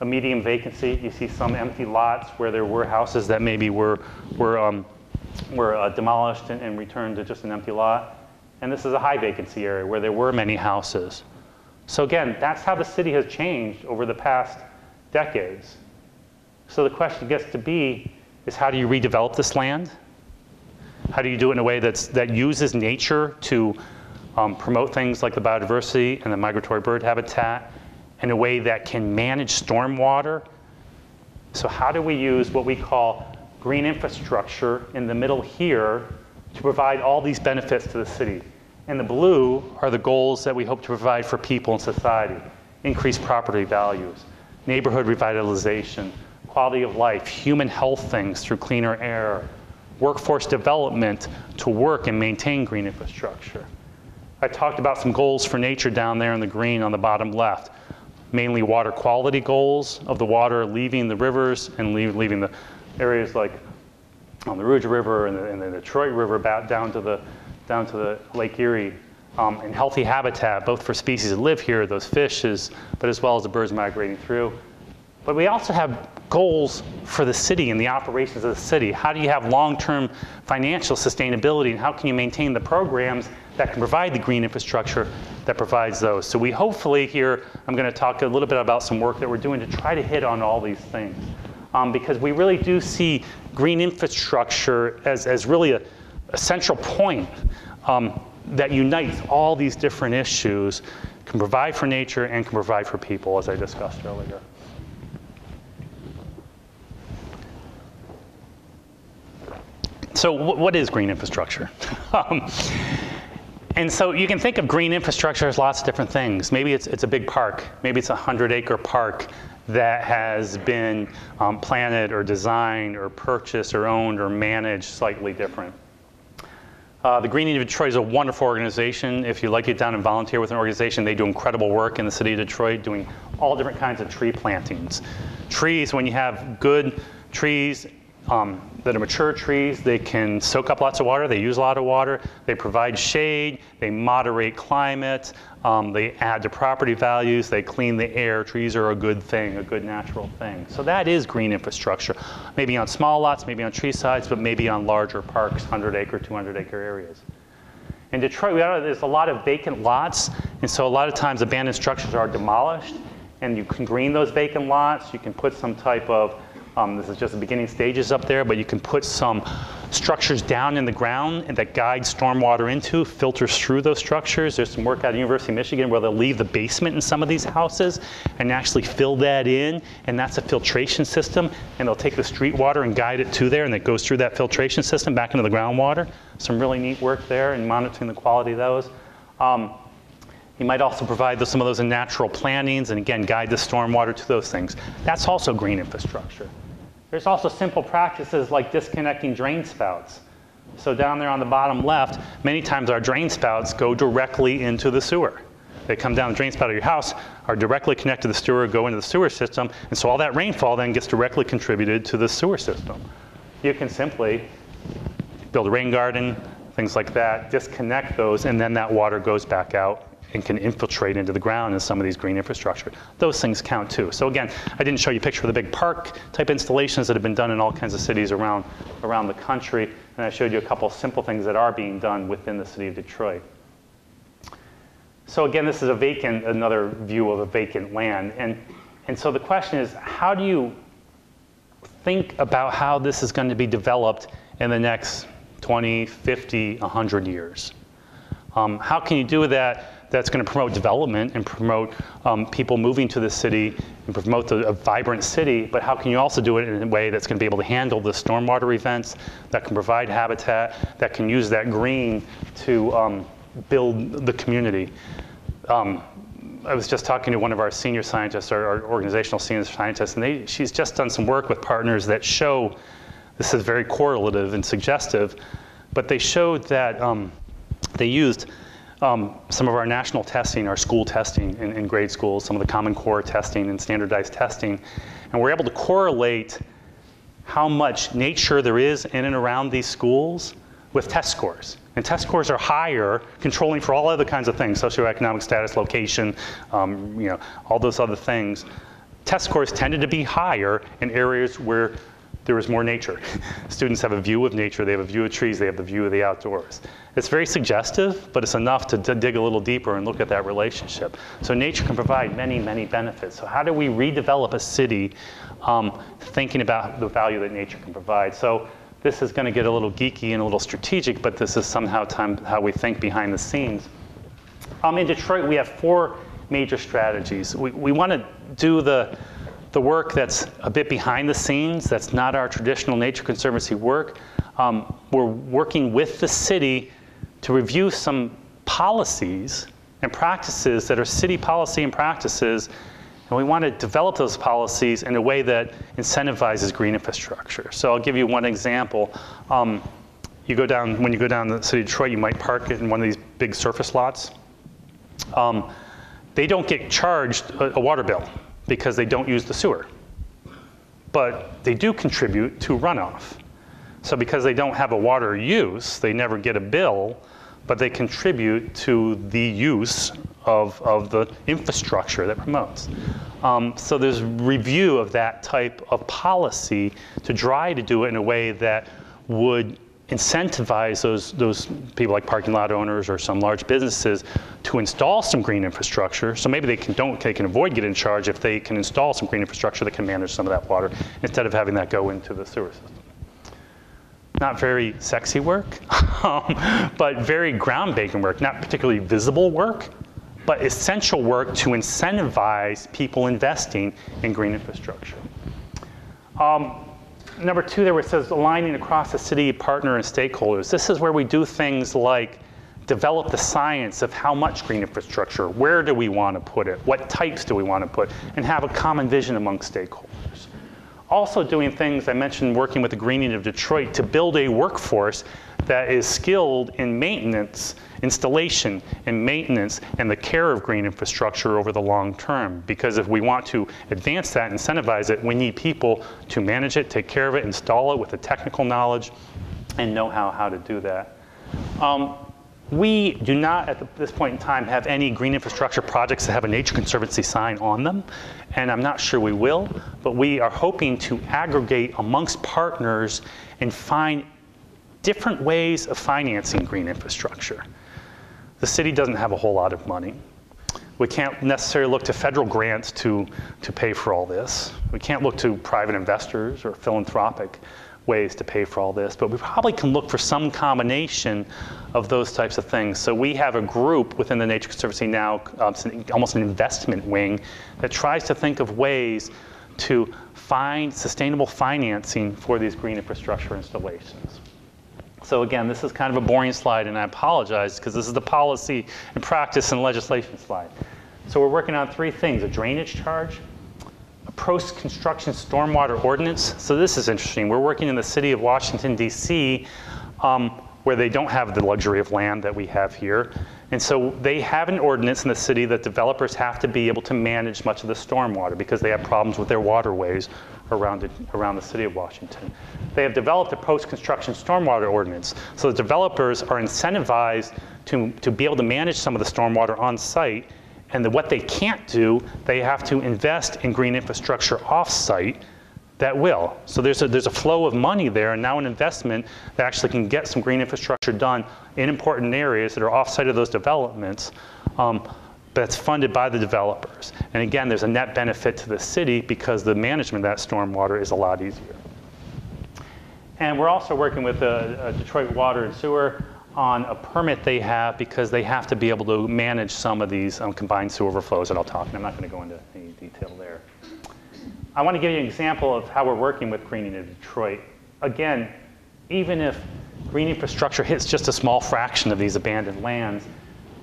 A medium vacancy. You see some empty lots where there were houses that maybe were were um, were uh, demolished and, and returned to just an empty lot. And this is a high vacancy area where there were many houses. So again, that's how the city has changed over the past decades. So the question gets to be is, how do you redevelop this land? How do you do it in a way that's that uses nature to um, promote things like the biodiversity and the migratory bird habitat, in a way that can manage stormwater? So how do we use what we call green infrastructure in the middle here to provide all these benefits to the city? And the blue are the goals that we hope to provide for people and society. Increased property values, neighborhood revitalization, quality of life, human health things through cleaner air, workforce development to work and maintain green infrastructure. I talked about some goals for nature down there in the green on the bottom left. Mainly water quality goals of the water leaving the rivers and leave, leaving the areas like on the Rouge River and the, and the Detroit River back down to the down to the Lake Erie, um, and healthy habitat both for species that live here, those fishes, but as well as the birds migrating through. But we also have goals for the city and the operations of the city. How do you have long-term financial sustainability, and how can you maintain the programs that can provide the green infrastructure that provides those? So we hopefully here, I'm going to talk a little bit about some work that we're doing to try to hit on all these things. Um, because we really do see green infrastructure as, as really a, a central point um, that unites all these different issues, can provide for nature and can provide for people, as I discussed earlier. So what is green infrastructure? um, and so you can think of green infrastructure as lots of different things. Maybe it's, it's a big park. Maybe it's a hundred acre park that has been um, planted or designed or purchased or owned or managed slightly different. Uh, the Greening of Detroit is a wonderful organization. If you'd like to get down and volunteer with an organization, they do incredible work in the city of Detroit doing all different kinds of tree plantings. Trees, when you have good trees, Um, that are mature trees, they can soak up lots of water, they use a lot of water, they provide shade, they moderate climate, um, they add to property values, they clean the air. Trees are a good thing, a good natural thing. So that is green infrastructure. Maybe on small lots, maybe on tree sides, but maybe on larger parks, hundred acre, two hundred acre areas. In Detroit, we know there's a lot of vacant lots, and so a lot of times abandoned structures are demolished, and you can green those vacant lots, you can put some type of Um, this is just the beginning stages up there, but you can put some structures down in the ground and that guide stormwater into, filters through those structures. There's some work out of the University of Michigan where they'll leave the basement in some of these houses and actually fill that in, and that's a filtration system, and they'll take the street water and guide it to there, and it goes through that filtration system back into the groundwater. Some really neat work there in monitoring the quality of those. Um, You might also provide some of those in natural plantings and, again, guide the stormwater to those things. That's also green infrastructure. There's also simple practices like disconnecting drain spouts. So down there on the bottom left, many times our drain spouts go directly into the sewer. They come down the drain spout of your house, are directly connected to the sewer, go into the sewer system, and so all that rainfall then gets directly contributed to the sewer system. You can simply build a rain garden, things like that, disconnect those, and then that water goes back out and can infiltrate into the ground in some of these green infrastructure. Those things count too. So again, I didn't show you a picture of the big park type installations that have been done in all kinds of cities around, around the country, and I showed you a couple simple things that are being done within the city of Detroit. So again, this is a vacant, another view of a vacant land. And, and so the question is, how do you think about how this is going to be developed in the next twenty, fifty, one hundred years? Um, how can you do that that's going to promote development and promote um, people moving to the city and promote the, a vibrant city, but how can you also do it in a way that's going to be able to handle the stormwater events, that can provide habitat, that can use that green to um, build the community. Um, I was just talking to one of our senior scientists, our, our organizational senior scientists, and they, she's just done some work with partners that show, this is very correlative and suggestive, but they showed that um, they used um, some of our national testing, our school testing in, in grade schools, some of the Common Core testing and standardized testing, and we're able to correlate how much nature there is in and around these schools with test scores. And test scores are higher, controlling for all other kinds of things, socioeconomic status, location, um, you know, all those other things. Test scores tended to be higher in areas where there was more nature. Students have a view of nature, they have a view of trees, they have the view of the outdoors. It's very suggestive, but it's enough to, to dig a little deeper and look at that relationship. So nature can provide many, many benefits. So how do we redevelop a city um, thinking about the value that nature can provide? So, this is going to get a little geeky and a little strategic, but this is somehow time how we think behind the scenes. Um, in Detroit, we have four major strategies. We, we want to do the, the work that's a bit behind the scenes. That's not our traditional Nature Conservancy work. Um, we're working with the city to review some policies and practices that are city policy and practices, and we want to develop those policies in a way that incentivizes green infrastructure. So I'll give you one example. Um, you go down, when you go down the city of Detroit, you might park it in one of these big surface lots. Um, they don't get charged a, a water bill because they don't use the sewer. But they do contribute to runoff. So because they don't have a water use, they never get a bill, but they contribute to the use of, of the infrastructure that promotes. Um, so there's review of that type of policy to try to do it in a way that would incentivize those, those people like parking lot owners or some large businesses to install some green infrastructure. So maybe they can, don't, they can avoid getting charged if they can install some green infrastructure that can manage some of that water instead of having that go into the sewer system. Not very sexy work, um, but very groundbreaking work, not particularly visible work, but essential work to incentivize people investing in green infrastructure. Um, number two, there it says aligning across the city, partner, and stakeholders. This is where we do things like develop the science of how much green infrastructure, where do we want to put it, what types do we want to put, and have a common vision among stakeholders. Also doing things, I mentioned working with the Greening of Detroit to build a workforce that is skilled in maintenance, installation, and maintenance, and the care of green infrastructure over the long term. Because if we want to advance that, incentivize it, we need people to manage it, take care of it, install it with the technical knowledge, and know-how how to do that. Um, We do not, at this point in time, have any green infrastructure projects that have a Nature Conservancy sign on them, and I'm not sure we will, but we are hoping to aggregate amongst partners and find different ways of financing green infrastructure. The city doesn't have a whole lot of money. We can't necessarily look to federal grants to, to pay for all this. We can't look to private investors or philanthropic ways to pay for all this, but we probably can look for some combination of those types of things. So we have a group within the Nature Conservancy now, um, almost an investment wing, that tries to think of ways to find sustainable financing for these green infrastructure installations. So again, this is kind of a boring slide, and I apologize, because this is the policy and practice and legislation slide. So we're working on three things: a drainage charge, post-construction stormwater ordinance. So this is interesting. We're working in the city of Washington, D C um, where they don't have the luxury of land that we have here. And so they have an ordinance in the city that developers have to be able to manage much of the stormwater because they have problems with their waterways around the, around the city of Washington. They have developed a post-construction stormwater ordinance. So the developers are incentivized to, to be able to manage some of the stormwater on site. And the, what they can't do, they have to invest in green infrastructure off-site that will. So there's a, there's a flow of money there, and now an investment that actually can get some green infrastructure done in important areas that are off-site of those developments, um, that's funded by the developers. And again, there's a net benefit to the city because the management of that stormwater is a lot easier. And we're also working with uh, Detroit Water and Sewer on a permit they have because they have to be able to manage some of these um, combined sewer overflows that I'll talk about. I'm not going to go into any detail there. I want to give you an example of how we're working with Greening of Detroit. Again, even if green infrastructure hits just a small fraction of these abandoned lands,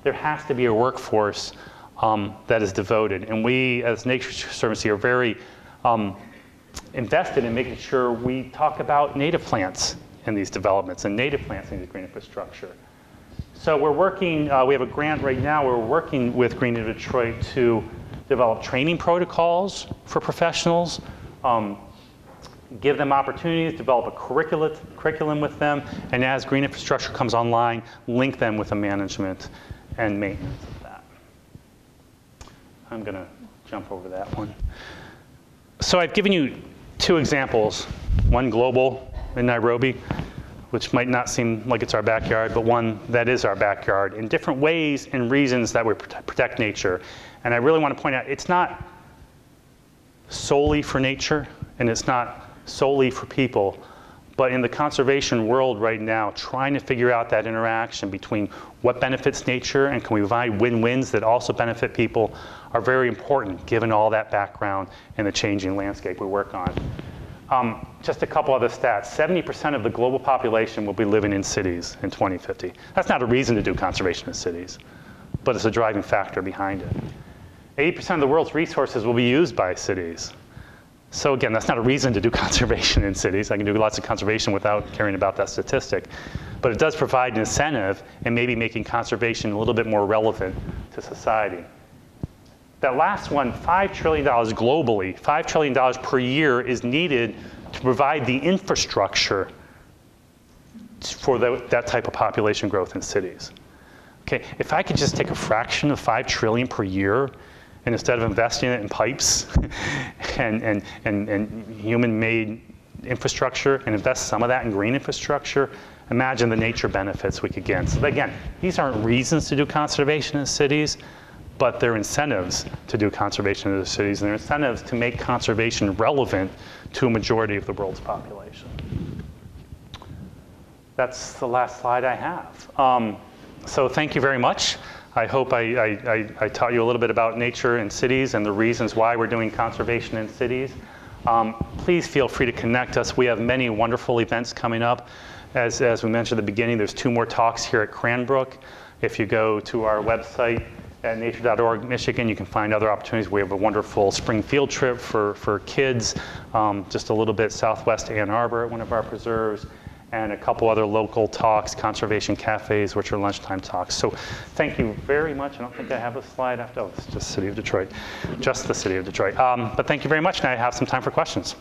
there has to be a workforce um, that is devoted. And we, as Nature Conservancy, are very um, invested in making sure we talk about native plants in these developments and native plants in the green infrastructure. So we're working, uh, we have a grant right now, we're working with Greening of Detroit to develop training protocols for professionals, um, give them opportunities, develop a curricula, curriculum with them, and as green infrastructure comes online, link them with the management and maintenance of that. I'm going to jump over that one. So I've given you two examples, one global in Nairobi, which might not seem like it's our backyard, but one that is our backyard in different ways and reasons that we protect nature. And I really want to point out, it's not solely for nature, and it's not solely for people. But in the conservation world right now, trying to figure out that interaction between what benefits nature and can we provide win-wins that also benefit people are very important, given all that background and the changing landscape we work on. Um, just a couple other stats. seventy percent of the global population will be living in cities in twenty fifty. That's not a reason to do conservation in cities, but it's a driving factor behind it. eighty percent of the world's resources will be used by cities. So again, that's not a reason to do conservation in cities. I can do lots of conservation without caring about that statistic. But it does provide an incentive in maybe making conservation a little bit more relevant to society. That last one, five trillion dollars globally, five trillion dollars per year is needed to provide the infrastructure for the, that type of population growth in cities. Okay, if I could just take a fraction of five trillion dollars per year, and instead of investing it in pipes and, and, and, and human-made infrastructure, and invest some of that in green infrastructure, imagine the nature benefits we could get. So again, these aren't reasons to do conservation in cities, but they're incentives to do conservation in the cities, and they're incentives to make conservation relevant to a majority of the world's population. That's the last slide I have. Um, so thank you very much. I hope I, I, I, I taught you a little bit about nature and cities and the reasons why we're doing conservation in cities. Um, please feel free to connect us. We have many wonderful events coming up. As, as we mentioned at the beginning, there's two more talks here at Cranbrook. If you go to our website, at nature dot org, Michigan, you can find other opportunities. We have a wonderful spring field trip for, for kids, um, just a little bit southwest Ann Arbor at one of our preserves, and a couple other local talks, conservation cafes, which are lunchtime talks. So thank you very much. I don't think I have a slide after. Oh, it's just City of Detroit, just the City of Detroit. Um, but thank you very much, and I have some time for questions.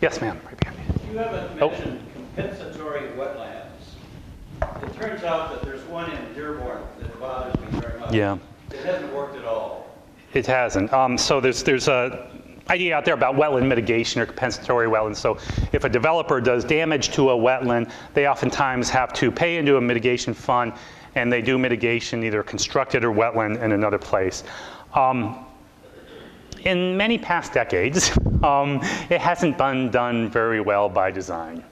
Yes, ma'am. You haven't mentioned oh. compensatory wetlands. It turns out that there's one in Dearborn that bothers me very much. Yeah. It hasn't worked at all. It hasn't. Um, so there's there's a idea out there about wetland mitigation or compensatory wetlands. So if a developer does damage to a wetland, they oftentimes have to pay into a mitigation fund, and they do mitigation, either constructed or wetland, in another place. Um, In many past decades, um, it hasn't been done very well by design.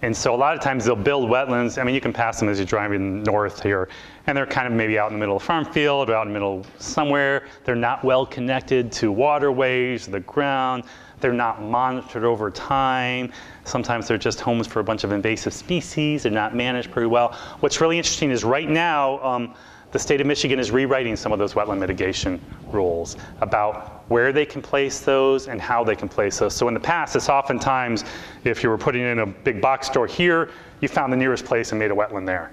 And so a lot of times they'll build wetlands. I mean, you can pass them as you're driving north here. And they're kind of maybe out in the middle of a farm field or out in the middle of somewhere. They're not well connected to waterways, the ground. They're not monitored over time. Sometimes they're just homes for a bunch of invasive species. They're not managed pretty well. What's really interesting is right now, um, the state of Michigan is rewriting some of those wetland mitigation rules about where they can place those and how they can place those. So in the past, it's oftentimes, if you were putting in a big box store here, you found the nearest place and made a wetland there.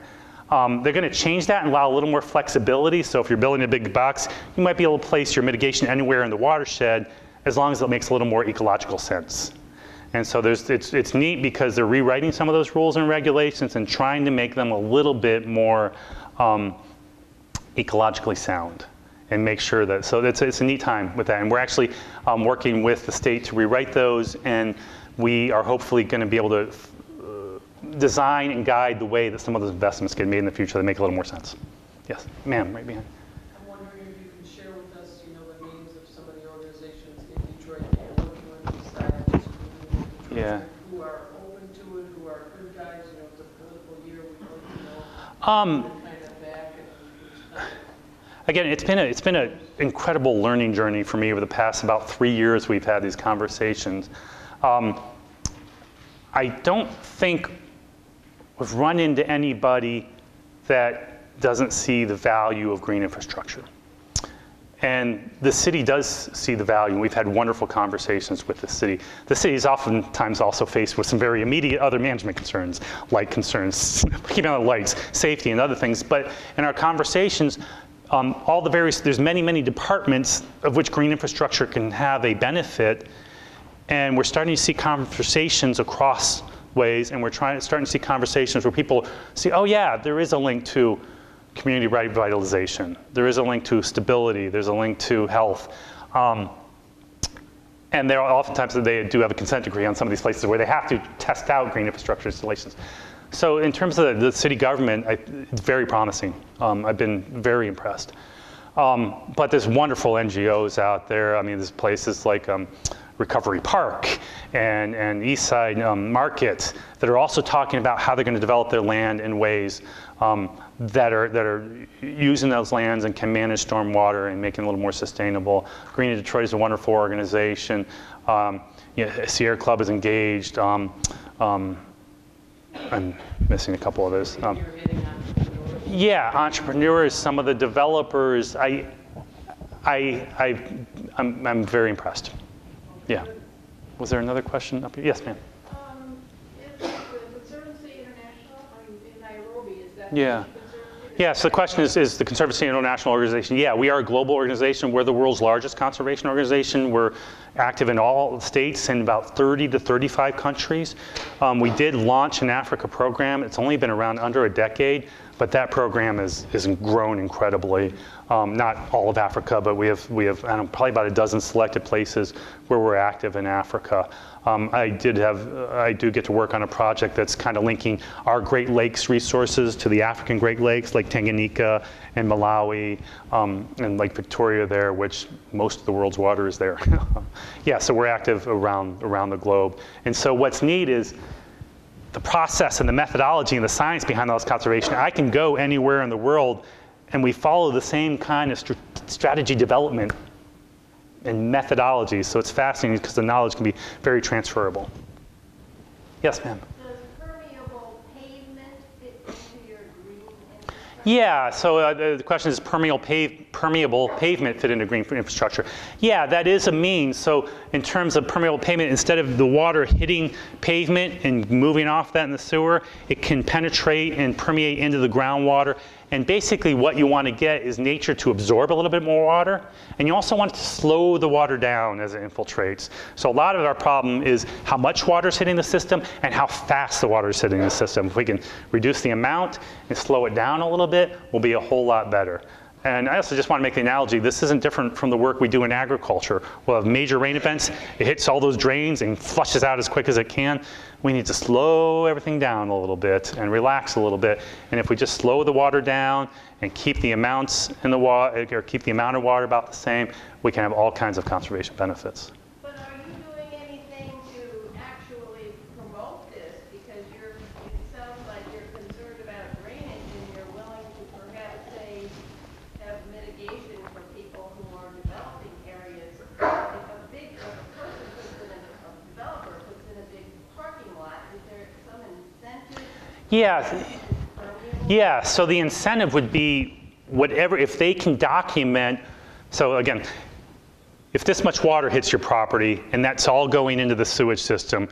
Um, they're going to change that and allow a little more flexibility. So if you're building a big box, you might be able to place your mitigation anywhere in the watershed as long as it makes a little more ecological sense. And so there's, it's, it's neat because they're rewriting some of those rules and regulations and trying to make them a little bit more um, ecologically sound and make sure that, so it's, it's a neat time with that. And we're actually um, working with the state to rewrite those, and we are hopefully going to be able to design and guide the way that some of those investments get made in the future that make a little more sense. Yes, ma'am, right behind. I'm wondering if you can share with us, you know, the names of some of the organizations in Detroit that you're working with, besides who, yeah. who are open to it, who are good guys, you know, it's a political year, we don't know, um, kind of back and, again, it's been a, it's been an incredible learning journey for me over the past about three years we've had these conversations. Um, I don't think we've run into anybody that doesn't see the value of green infrastructure. And the city does see the value. We've had wonderful conversations with the city. The city is oftentimes also faced with some very immediate other management concerns, light concerns, keeping out the lights, safety, and other things. But in our conversations, um, all the various, there's many, many departments of which green infrastructure can have a benefit. And we're starting to see conversations across ways, and we're trying, starting to see conversations where people see, oh yeah, there is a link to community revitalization. There is a link to stability. There's a link to health. Um, and there are oftentimes they do have a consent decree on some of these places where they have to test out green infrastructure installations. So in terms of the, the city government, I, it's very promising. Um, I've been very impressed. Um, but there's wonderful N G Os out there. I mean, there's places like um, Recovery Park and, and Eastside um, Market that are also talking about how they're going to develop their land in ways um, that are that are using those lands and can manage stormwater and making it a little more sustainable. Greening of Detroit is a wonderful organization. Um, you know, Sierra Club is engaged. Um, um, I'm missing a couple of those. Um, yeah, entrepreneurs, some of the developers. I, I, I, I'm, I'm very impressed. Yeah. Was there another question up here? Yes, ma'am. Um, is the Conservancy International in Nairobi, is that? Yeah. Yeah, so the question is, is the Conservancy an international organization? Yeah, we are a global organization. We're the world's largest conservation organization. We're active in all states in about thirty to thirty-five countries. Um, we did launch an Africa program. It's only been around under a decade, but that program has is, is grown incredibly. Um, not all of Africa, but we have, we have I don't know, probably about a dozen selected places where we're active in Africa. Um, I did have, I do get to work on a project that's kind of linking our Great Lakes resources to the African Great Lakes, like Tanganyika and Malawi um, and Lake Victoria there, which most of the world's water is there. Yeah, so we're active around, around the globe. And so what's neat is the process and the methodology and the science behind all this conservation. I can go anywhere in the world, and we follow the same kind of st strategy development and methodology. So it's fascinating because the knowledge can be very transferable. Yes, ma'am. Does permeable pavement fit into your green infrastructure? Yeah, so uh, the question is, permeable, pave permeable pavement fit into green infrastructure? Yeah, that is a means. So in terms of permeable pavement, instead of the water hitting pavement and moving off that in the sewer, it can penetrate and permeate into the groundwater. And basically what you want to get is nature to absorb a little bit more water, and you also want to slow the water down as it infiltrates. So a lot of our problem is how much water is hitting the system and how fast the water is hitting the system. If we can reduce the amount and slow it down a little bit, we'll be a whole lot better. And I also just want to make the analogy, this isn't different from the work we do in agriculture. We'll have major rain events, it hits all those drains and flushes out as quick as it can. We need to slow everything down a little bit and relax a little bit. And if we just slow the water down and keep the amounts in the water, or keep the amount of water about the same, we can have all kinds of conservation benefits. But are you doing anything to actually promote this? Because you're, it sounds like you're concerned about drainage and you're willing to perhaps say, have mitigation for people who are developing areas. If a big if a person puts in a, a developer puts in a big parking lot, is there some incentive? Yeah. Yeah. So the incentive would be whatever, if they can document, so again, if this much water hits your property and that's all going into the sewage system,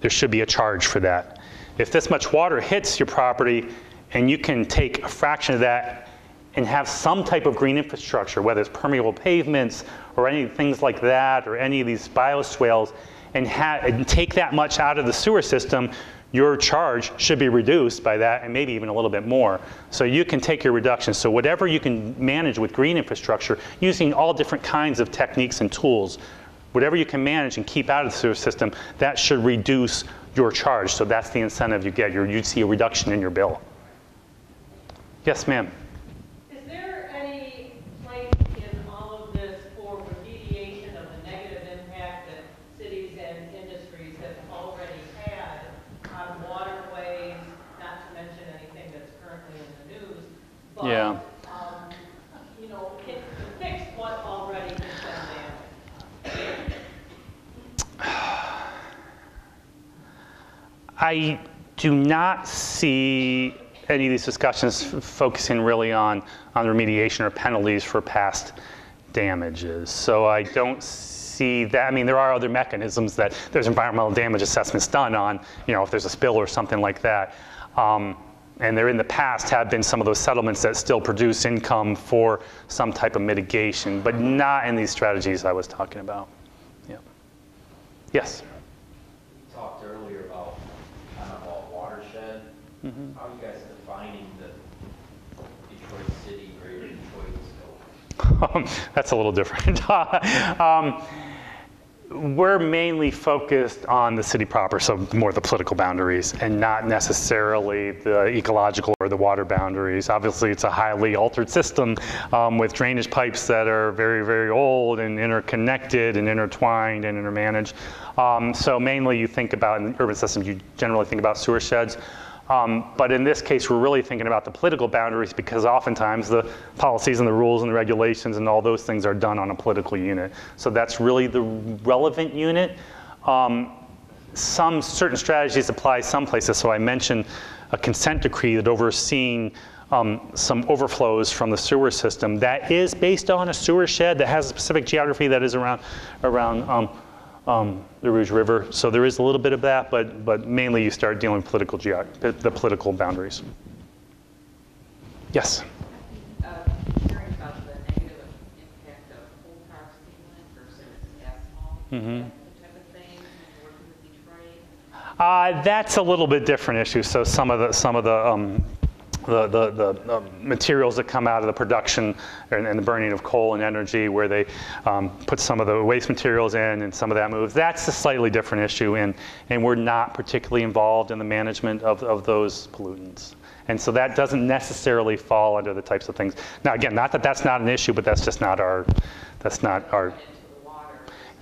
there should be a charge for that. If this much water hits your property and you can take a fraction of that and have some type of green infrastructure, whether it's permeable pavements or any things like that or any of these bioswales, and, and take that much out of the sewer system, your charge should be reduced by that and maybe even a little bit more. So you can take your reduction. So whatever you can manage with green infrastructure, using all different kinds of techniques and tools, whatever you can manage and keep out of the sewer system, that should reduce your charge. So that's the incentive you get. You're, you'd see a reduction in your bill. Yes, ma'am. Yeah. Um, you know, can fix what already has been damaged? I do not see any of these discussions focusing really on, on remediation or penalties for past damages. So I don't see that. I mean, there are other mechanisms that there's environmental damage assessments done on, you know, if there's a spill or something like that. Um, And there in the past have been some of those settlements that still produce income for some type of mitigation, but not in these strategies I was talking about. Yeah. Yes? You talked earlier about kind of a watershed. Mm-hmm. How are you guys defining the Detroit city, greater Detroit scope? Um, that's a little different. um, We're mainly focused on the city proper, so more the political boundaries and not necessarily the ecological or the water boundaries. Obviously, it's a highly altered system um, with drainage pipes that are very, very old and interconnected and intertwined and intermanaged. Um, so mainly you think about, in urban systems, you generally think about sewer sheds. Um, but in this case, we're really thinking about the political boundaries because oftentimes the policies and the rules and the regulations and all those things are done on a political unit. So that's really the relevant unit. Um, some certain strategies apply some places. So I mentioned a consent decree that overseeing um, some overflows from the sewer system that is based on a sewer shed that has a specific geography that is around, around um, Um, the Rouge River. So there is a little bit of that, but, but mainly you start dealing with political geog the political boundaries. Yes? Uh, hearing about the negative impact of coal tar sealant versus asphalt, mm-hmm. that type of thing, working with Detroit? Uh, that's a little bit different issue. So some of the, some of the um, The, the, the um, materials that come out of the production and, and the burning of coal and energy where they um, put some of the waste materials in and some of that moves. That's a slightly different issue, and, and we're not particularly involved in the management of, of those pollutants. And so that doesn't necessarily fall under the types of things. Now, again, not that that's not an issue, but that's just not our, that's not our.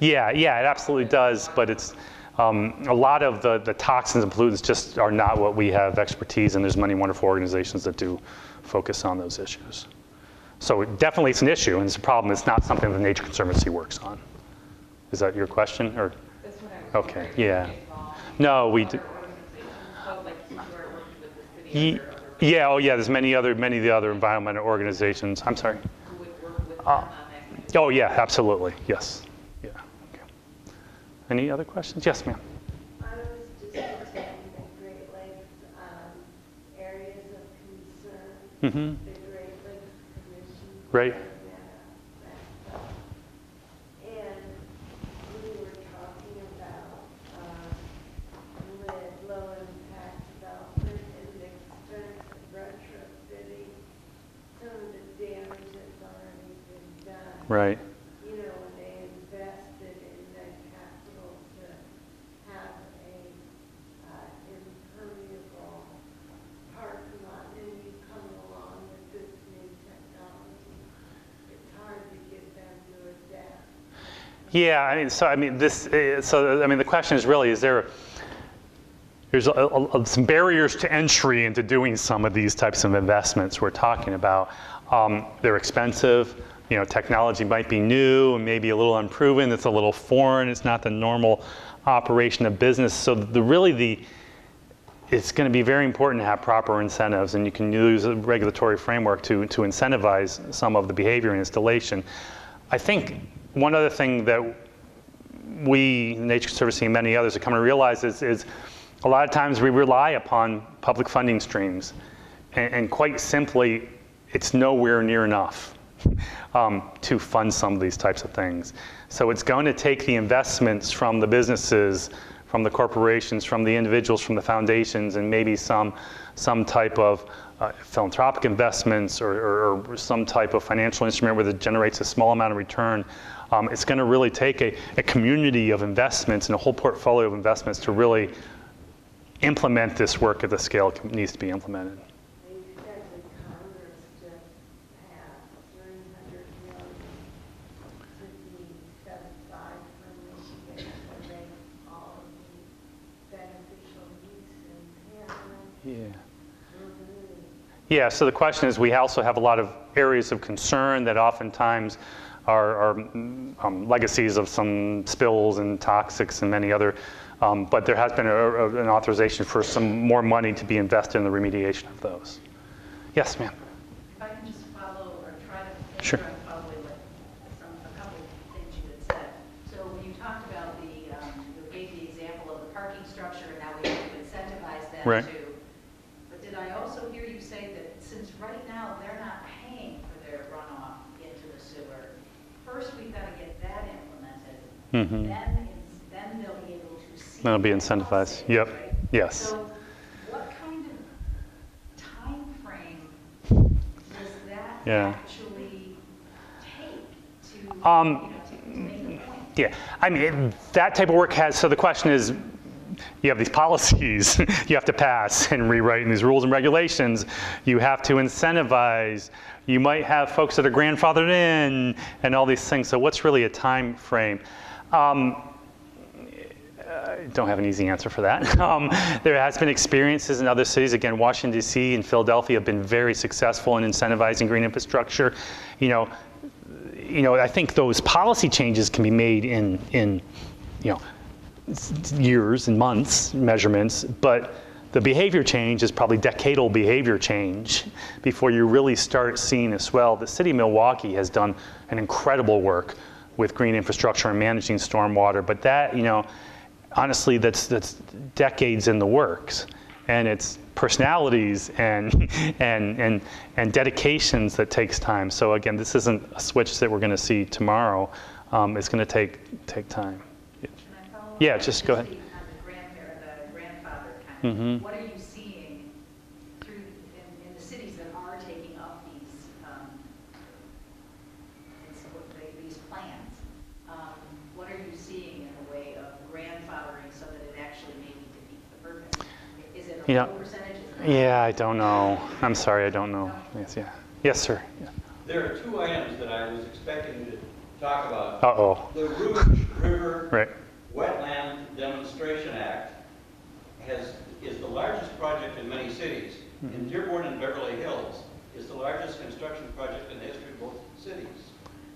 Yeah, yeah, it absolutely does, but it's. Um, a lot of the, the toxins and pollutants just are not what we have expertise in. There's many wonderful organizations that do focus on those issues. So it definitely it's an issue and it's a problem. It's not something the Nature Conservancy works on. Is that your question? Or that's what I was okay, yeah. No, we do. Ye yeah, oh yeah, there's many other, many of the other environmental organizations. I'm sorry. Who would work with uh, oh yeah, absolutely, yes. Any other questions? Yes, ma'am. I was just interested in the Great Lakes um, areas of concern. Mm-hmm. The Great Lakes Commission. Right. Yeah, that stuff. And we were talking about um, low impact development and the extent of retrofitting some of the damage that's already been done. Right. Yeah, I mean, so I mean, this. Is, so I mean, the question is really: is there there's a, a, some barriers to entry into doing some of these types of investments we're talking about? Um, they're expensive. You know, technology might be new and maybe a little unproven. It's a little foreign. It's not the normal operation of business. So the really the it's going to be very important to have proper incentives, and you can use a regulatory framework to, to incentivize some of the behavior and installation. I think one other thing that we, the Nature Conservancy and many others, are coming to realize is, is a lot of times we rely upon public funding streams, and, and quite simply, it's nowhere near enough um, to fund some of these types of things. So it's going to take the investments from the businesses, from the corporations, from the individuals, from the foundations, and maybe some, some type of uh, philanthropic investments or, or, or some type of financial instrument where it generates a small amount of return. Um, it's going to really take a, a community of investments and a whole portfolio of investments to really implement this work at the scale it needs to be implemented. Yeah. Yeah, so the question is, we also have a lot of areas of concern that oftentimes are, are um, legacies of some spills and toxics and many other, um, but there has been a, a, an authorization for some more money to be invested in the remediation of those. Yes, ma'am. If I can just follow or try to sure. Probably with some, a couple of things you had said. So when you talked about the, um, you gave the example of the parking structure and how we have to incentivize them right. to I also hear you say that since right now they're not paying for their runoff into the sewer, first we've got to get that implemented. Mm-hmm. Then, it's, then they'll be able to see. That'll be incentivized. Savings, yep. Right? Yes. So what kind of time frame does that yeah. actually take to, um, you know, to make the point? Yeah. I mean, it, that type of work has, so the question is, you have these policies you have to pass and rewrite, and these rules and regulations you have to incentivize. You might have folks that are grandfathered in and all these things. So what's really a time frame? Um, I don't have an easy answer for that. Um, there has been experiences in other cities. Again, Washington, D C and Philadelphia have been very successful in incentivizing green infrastructure. You know, you know, I think those policy changes can be made in, in you know, years and months measurements, but the behavior change is probably decadal behavior change before you really start seeing as well. The city of Milwaukee has done an incredible work with green infrastructure and managing stormwater, but that, you know, honestly, that's that's decades in the works, and it's personalities and and and and dedications that takes time. So again, this isn't a switch that we're going to see tomorrow. Um, it's going to take take time. Yeah, just go ahead. On the grandparent, the grandfather kind of, mm-hmm. what are you seeing through in, in the cities that are taking up these um, these plans? Um, what are you seeing in the way of grandfathering so that it actually maybe defeats the purpose? Is it a yeah. low percentage? Yeah, I don't know. I'm sorry, I don't know. No. Yes, yeah. Yes, sir. Yeah. There are two items that I was expecting you to talk about. Uh oh. The Rouge River. Right. Wetland Demonstration Act has, is the largest project in many cities. Mm-hmm. In Dearborn and Beverly Hills is the largest construction project in the history of both cities.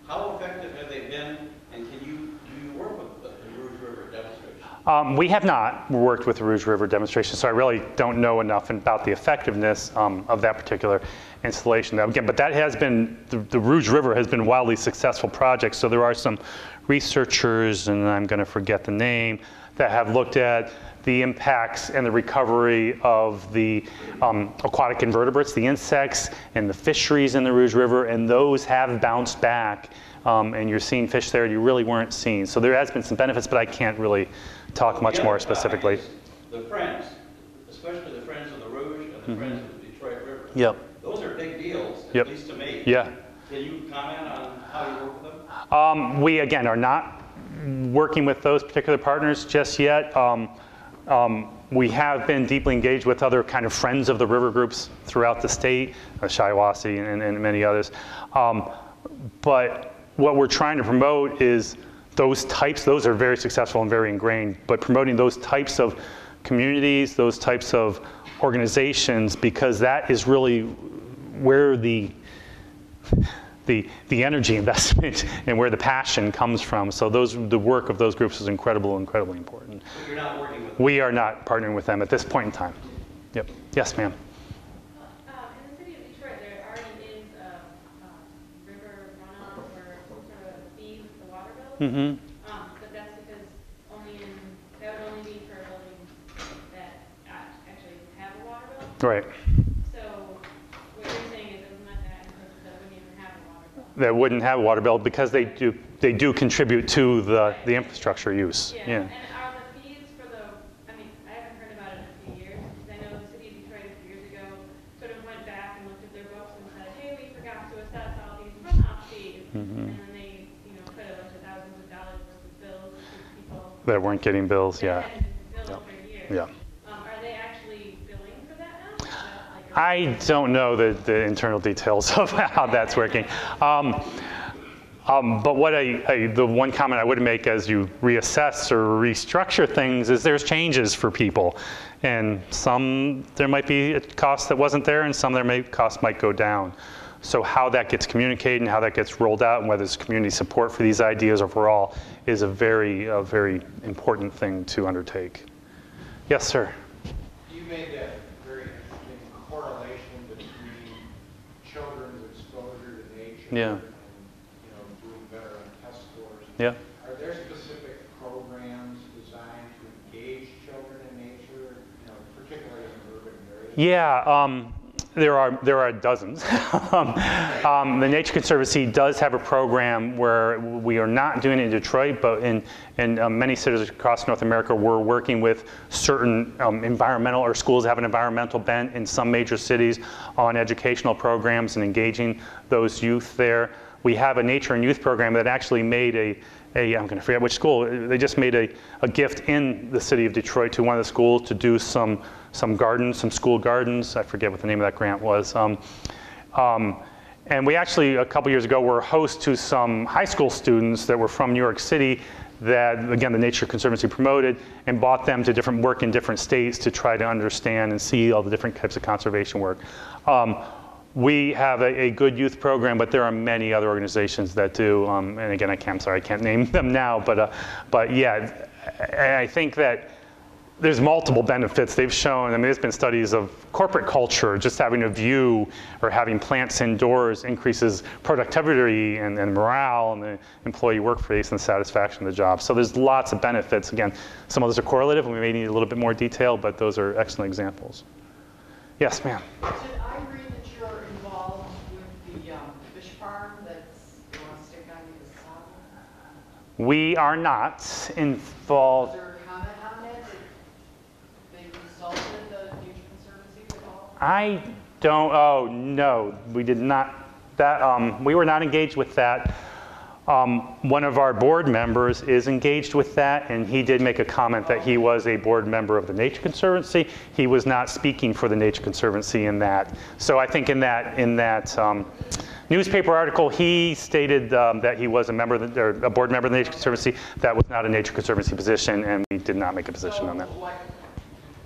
How effective have they been, and can you, do you work with the, the Rouge River demonstration? Um, we have not worked with the Rouge River demonstration, so I really don't know enough about the effectiveness um, of that particular installation. Now, again, but that has been, the, the Rouge River has been a wildly successful project, so there are some researchers, and I'm going to forget the name, that have looked at the impacts and the recovery of the um, aquatic invertebrates, the insects, and the fisheries in the Rouge River, and those have bounced back, um, and you're seeing fish there you really weren't seeing. So there has been some benefits, but I can't really talk well, much more specifically. The friends, especially the friends of the Rouge and the mm-hmm. friends of the Detroit River, yep. those are big deals, at yep. least to me. Yeah. Can you comment on how you work with them? Um, we, again, are not working with those particular partners just yet. Um, um, we have been deeply engaged with other kind of friends of the river groups throughout the state, uh, Shiawassee and, and many others. Um, but what we're trying to promote is those types, those are very successful and very ingrained, but promoting those types of communities, those types of organizations, because that is really where the The, the energy investment and where the passion comes from. So those, the work of those groups is incredible, incredibly important. But you're not working with them. We are not partnering with them at this point in time. Yep. Yes, ma'am. Uh, in the city of Detroit, there already is a uh, river runoff or some sort of fee with the water bill. Mm-hmm. Right. So what you're saying is it wasn't that that wouldn't even have a water bill. That wouldn't have a water bill because they do they do contribute to the, right. the infrastructure use. Yeah. yeah. And are the fees for the I mean, I haven't heard about it in a few years. I know the city of Detroit a few years ago sort of went back and looked at their books and said, hey, we forgot to assess all these runoff fees. Mm-hmm. And then they, you know, put a bunch of thousands of dollars worth of bills to people that weren't getting bills, yeah. Bill yeah. yeah. I don't know the, the internal details of how that's working. Um, um, but what I, I, the one comment I would make as you reassess or restructure things is there's changes for people. And some, there might be a cost that wasn't there, and some there may cost might go down. So how that gets communicated and how that gets rolled out and whether it's community support for these ideas overall is a very, a very important thing to undertake. Yes, sir? You made that. Yeah. And, you know, doing better on test scores. Yeah. Are there specific programs designed to engage children in nature, you know, particularly in urban areas? Yeah, um, there are there are dozens. um, um, the Nature Conservancy does have a program where we are not doing it in Detroit, but in in um, many cities across North America, we're working with certain um, environmental or schools have an environmental bent in some major cities on educational programs and engaging those youth there. We have a nature and youth program that actually made a, a I'm going to forget which school, they just made a, a gift in the city of Detroit to one of the schools to do some some gardens, some school gardens. I forget what the name of that grant was. Um, um, and we actually, a couple years ago, were host to some high school students that were from New York City that, again, the Nature Conservancy promoted and brought them to different work in different states to try to understand and see all the different types of conservation work. Um, We have a, a good youth program, but there are many other organizations that do. Um, and again, I can't, I'm sorry, I can't name them now. But uh, but yeah, I think that there's multiple benefits they've shown. I mean, there's been studies of corporate culture, just having a view or having plants indoors increases productivity and, and morale and the employee workforce and satisfaction of the job. So there's lots of benefits. Again, some of those are correlative, and we may need a little bit more detail, but those are excellent examples. Yes, ma'am. We are not involved. Was there a comment on it? Did they consult with the Nature Conservancy at all? I don't. Oh no, we did not. That um, we were not engaged with that. Um, one of our board members is engaged with that, and he did make a comment that he was a board member of the Nature Conservancy. He was not speaking for the Nature Conservancy in that. So I think in that in that. Um, newspaper article, he stated um, that he was a member, of the, or a board member of the Nature Conservancy. That was not a Nature Conservancy position, and we did not make a position so on that. What,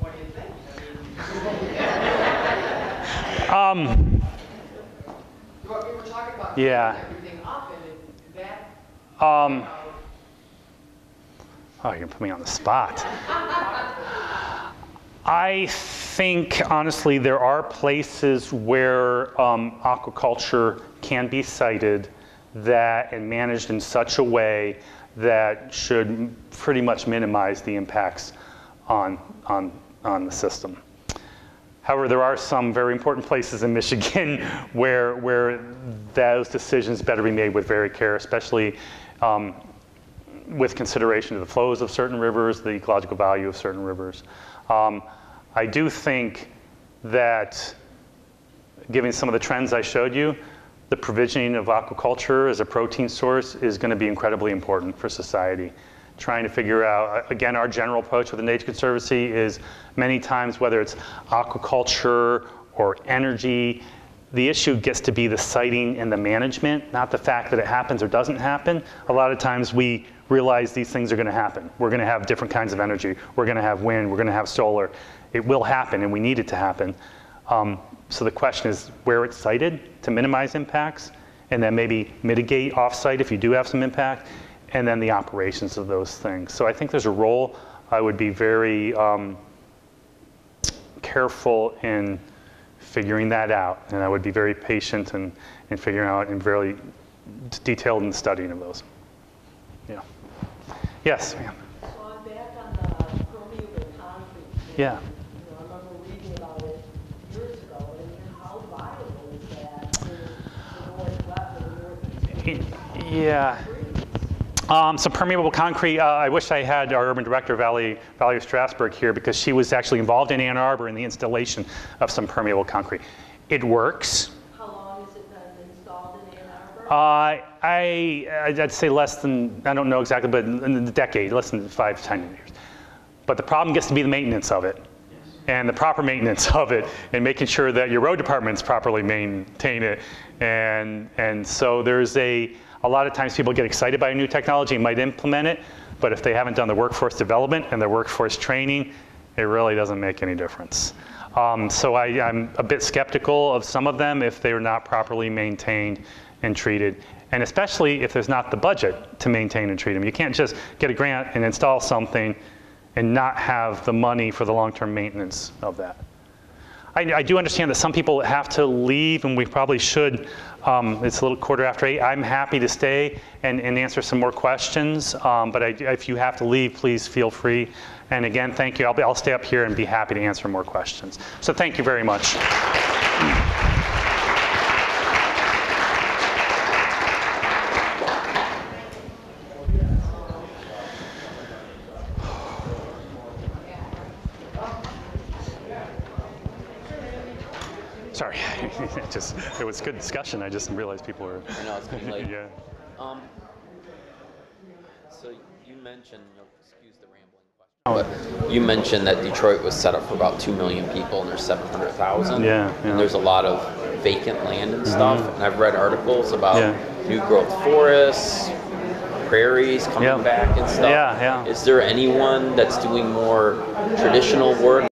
what do you think? um, what we were talking about yeah. everything up, and that. Um, oh, you're gonna put me on the spot. I think, honestly, there are places where um, aquaculture can be cited that and managed in such a way that should pretty much minimize the impacts on, on, on the system. However, there are some very important places in Michigan where, where those decisions better be made with very care, especially um, with consideration of the flows of certain rivers, the ecological value of certain rivers. Um, I do think that, given some of the trends I showed you, the provisioning of aquaculture as a protein source is going to be incredibly important for society. Trying to figure out, again, our general approach with the Nature Conservancy is many times whether it's aquaculture or energy, the issue gets to be the siting and the management, not the fact that it happens or doesn't happen. A lot of times we realize these things are going to happen. We're going to have different kinds of energy. We're going to have wind. We're going to have solar. It will happen, and we need it to happen. Um, so the question is where it's sited to minimize impacts, and then maybe mitigate offsite if you do have some impact, and then the operations of those things. So I think there's a role I would be very um, careful in figuring that out, and I would be very patient in, in figuring out and very detailed in the studying of those. Yeah. Yes, ma'am. So I'm back on the permeable concrete. Yeah. You know, I remember reading about it years ago, and how viable is that to the northwest and the northeast? Yeah. Um, so permeable concrete, uh, I wish I had our urban director, Valerie, Valerie Strasberg, here, because she was actually involved in Ann Arbor in the installation of some permeable concrete. It works. How long has it been installed in Ann Arbor? Uh, I, I'd say less than, I don't know exactly, but in a decade, less than five to ten years. But the problem gets to be the maintenance of it. And the proper maintenance of it, and making sure that your road departments properly maintain it. And, and so there's a, a lot of times people get excited by a new technology and might implement it, but if they haven't done the workforce development and their workforce training, it really doesn't make any difference. Um, so I, I'm a bit skeptical of some of them if they are not properly maintained and treated, and especially if there's not the budget to maintain and treat them. You can't just get a grant and install something and not have the money for the long-term maintenance of that. I, I do understand that some people have to leave, and we probably should. Um, it's a little quarter after eight. I'm happy to stay and, and answer some more questions, um, but I, if you have to leave, please feel free. And again, thank you. I'll, be, I'll stay up here and be happy to answer more questions. So thank you very much. Sorry, it, just, it was good discussion. I just realized people were. I know, it's been late. Yeah. Um, so you mentioned, excuse the rambling question, but you mentioned that Detroit was set up for about two million people and there's seven hundred thousand. Yeah, yeah. And there's a lot of vacant land and stuff. Mm-hmm. And I've read articles about yeah. new growth forests, prairies coming yep. back and stuff. Yeah, yeah. Is there anyone that's doing more traditional work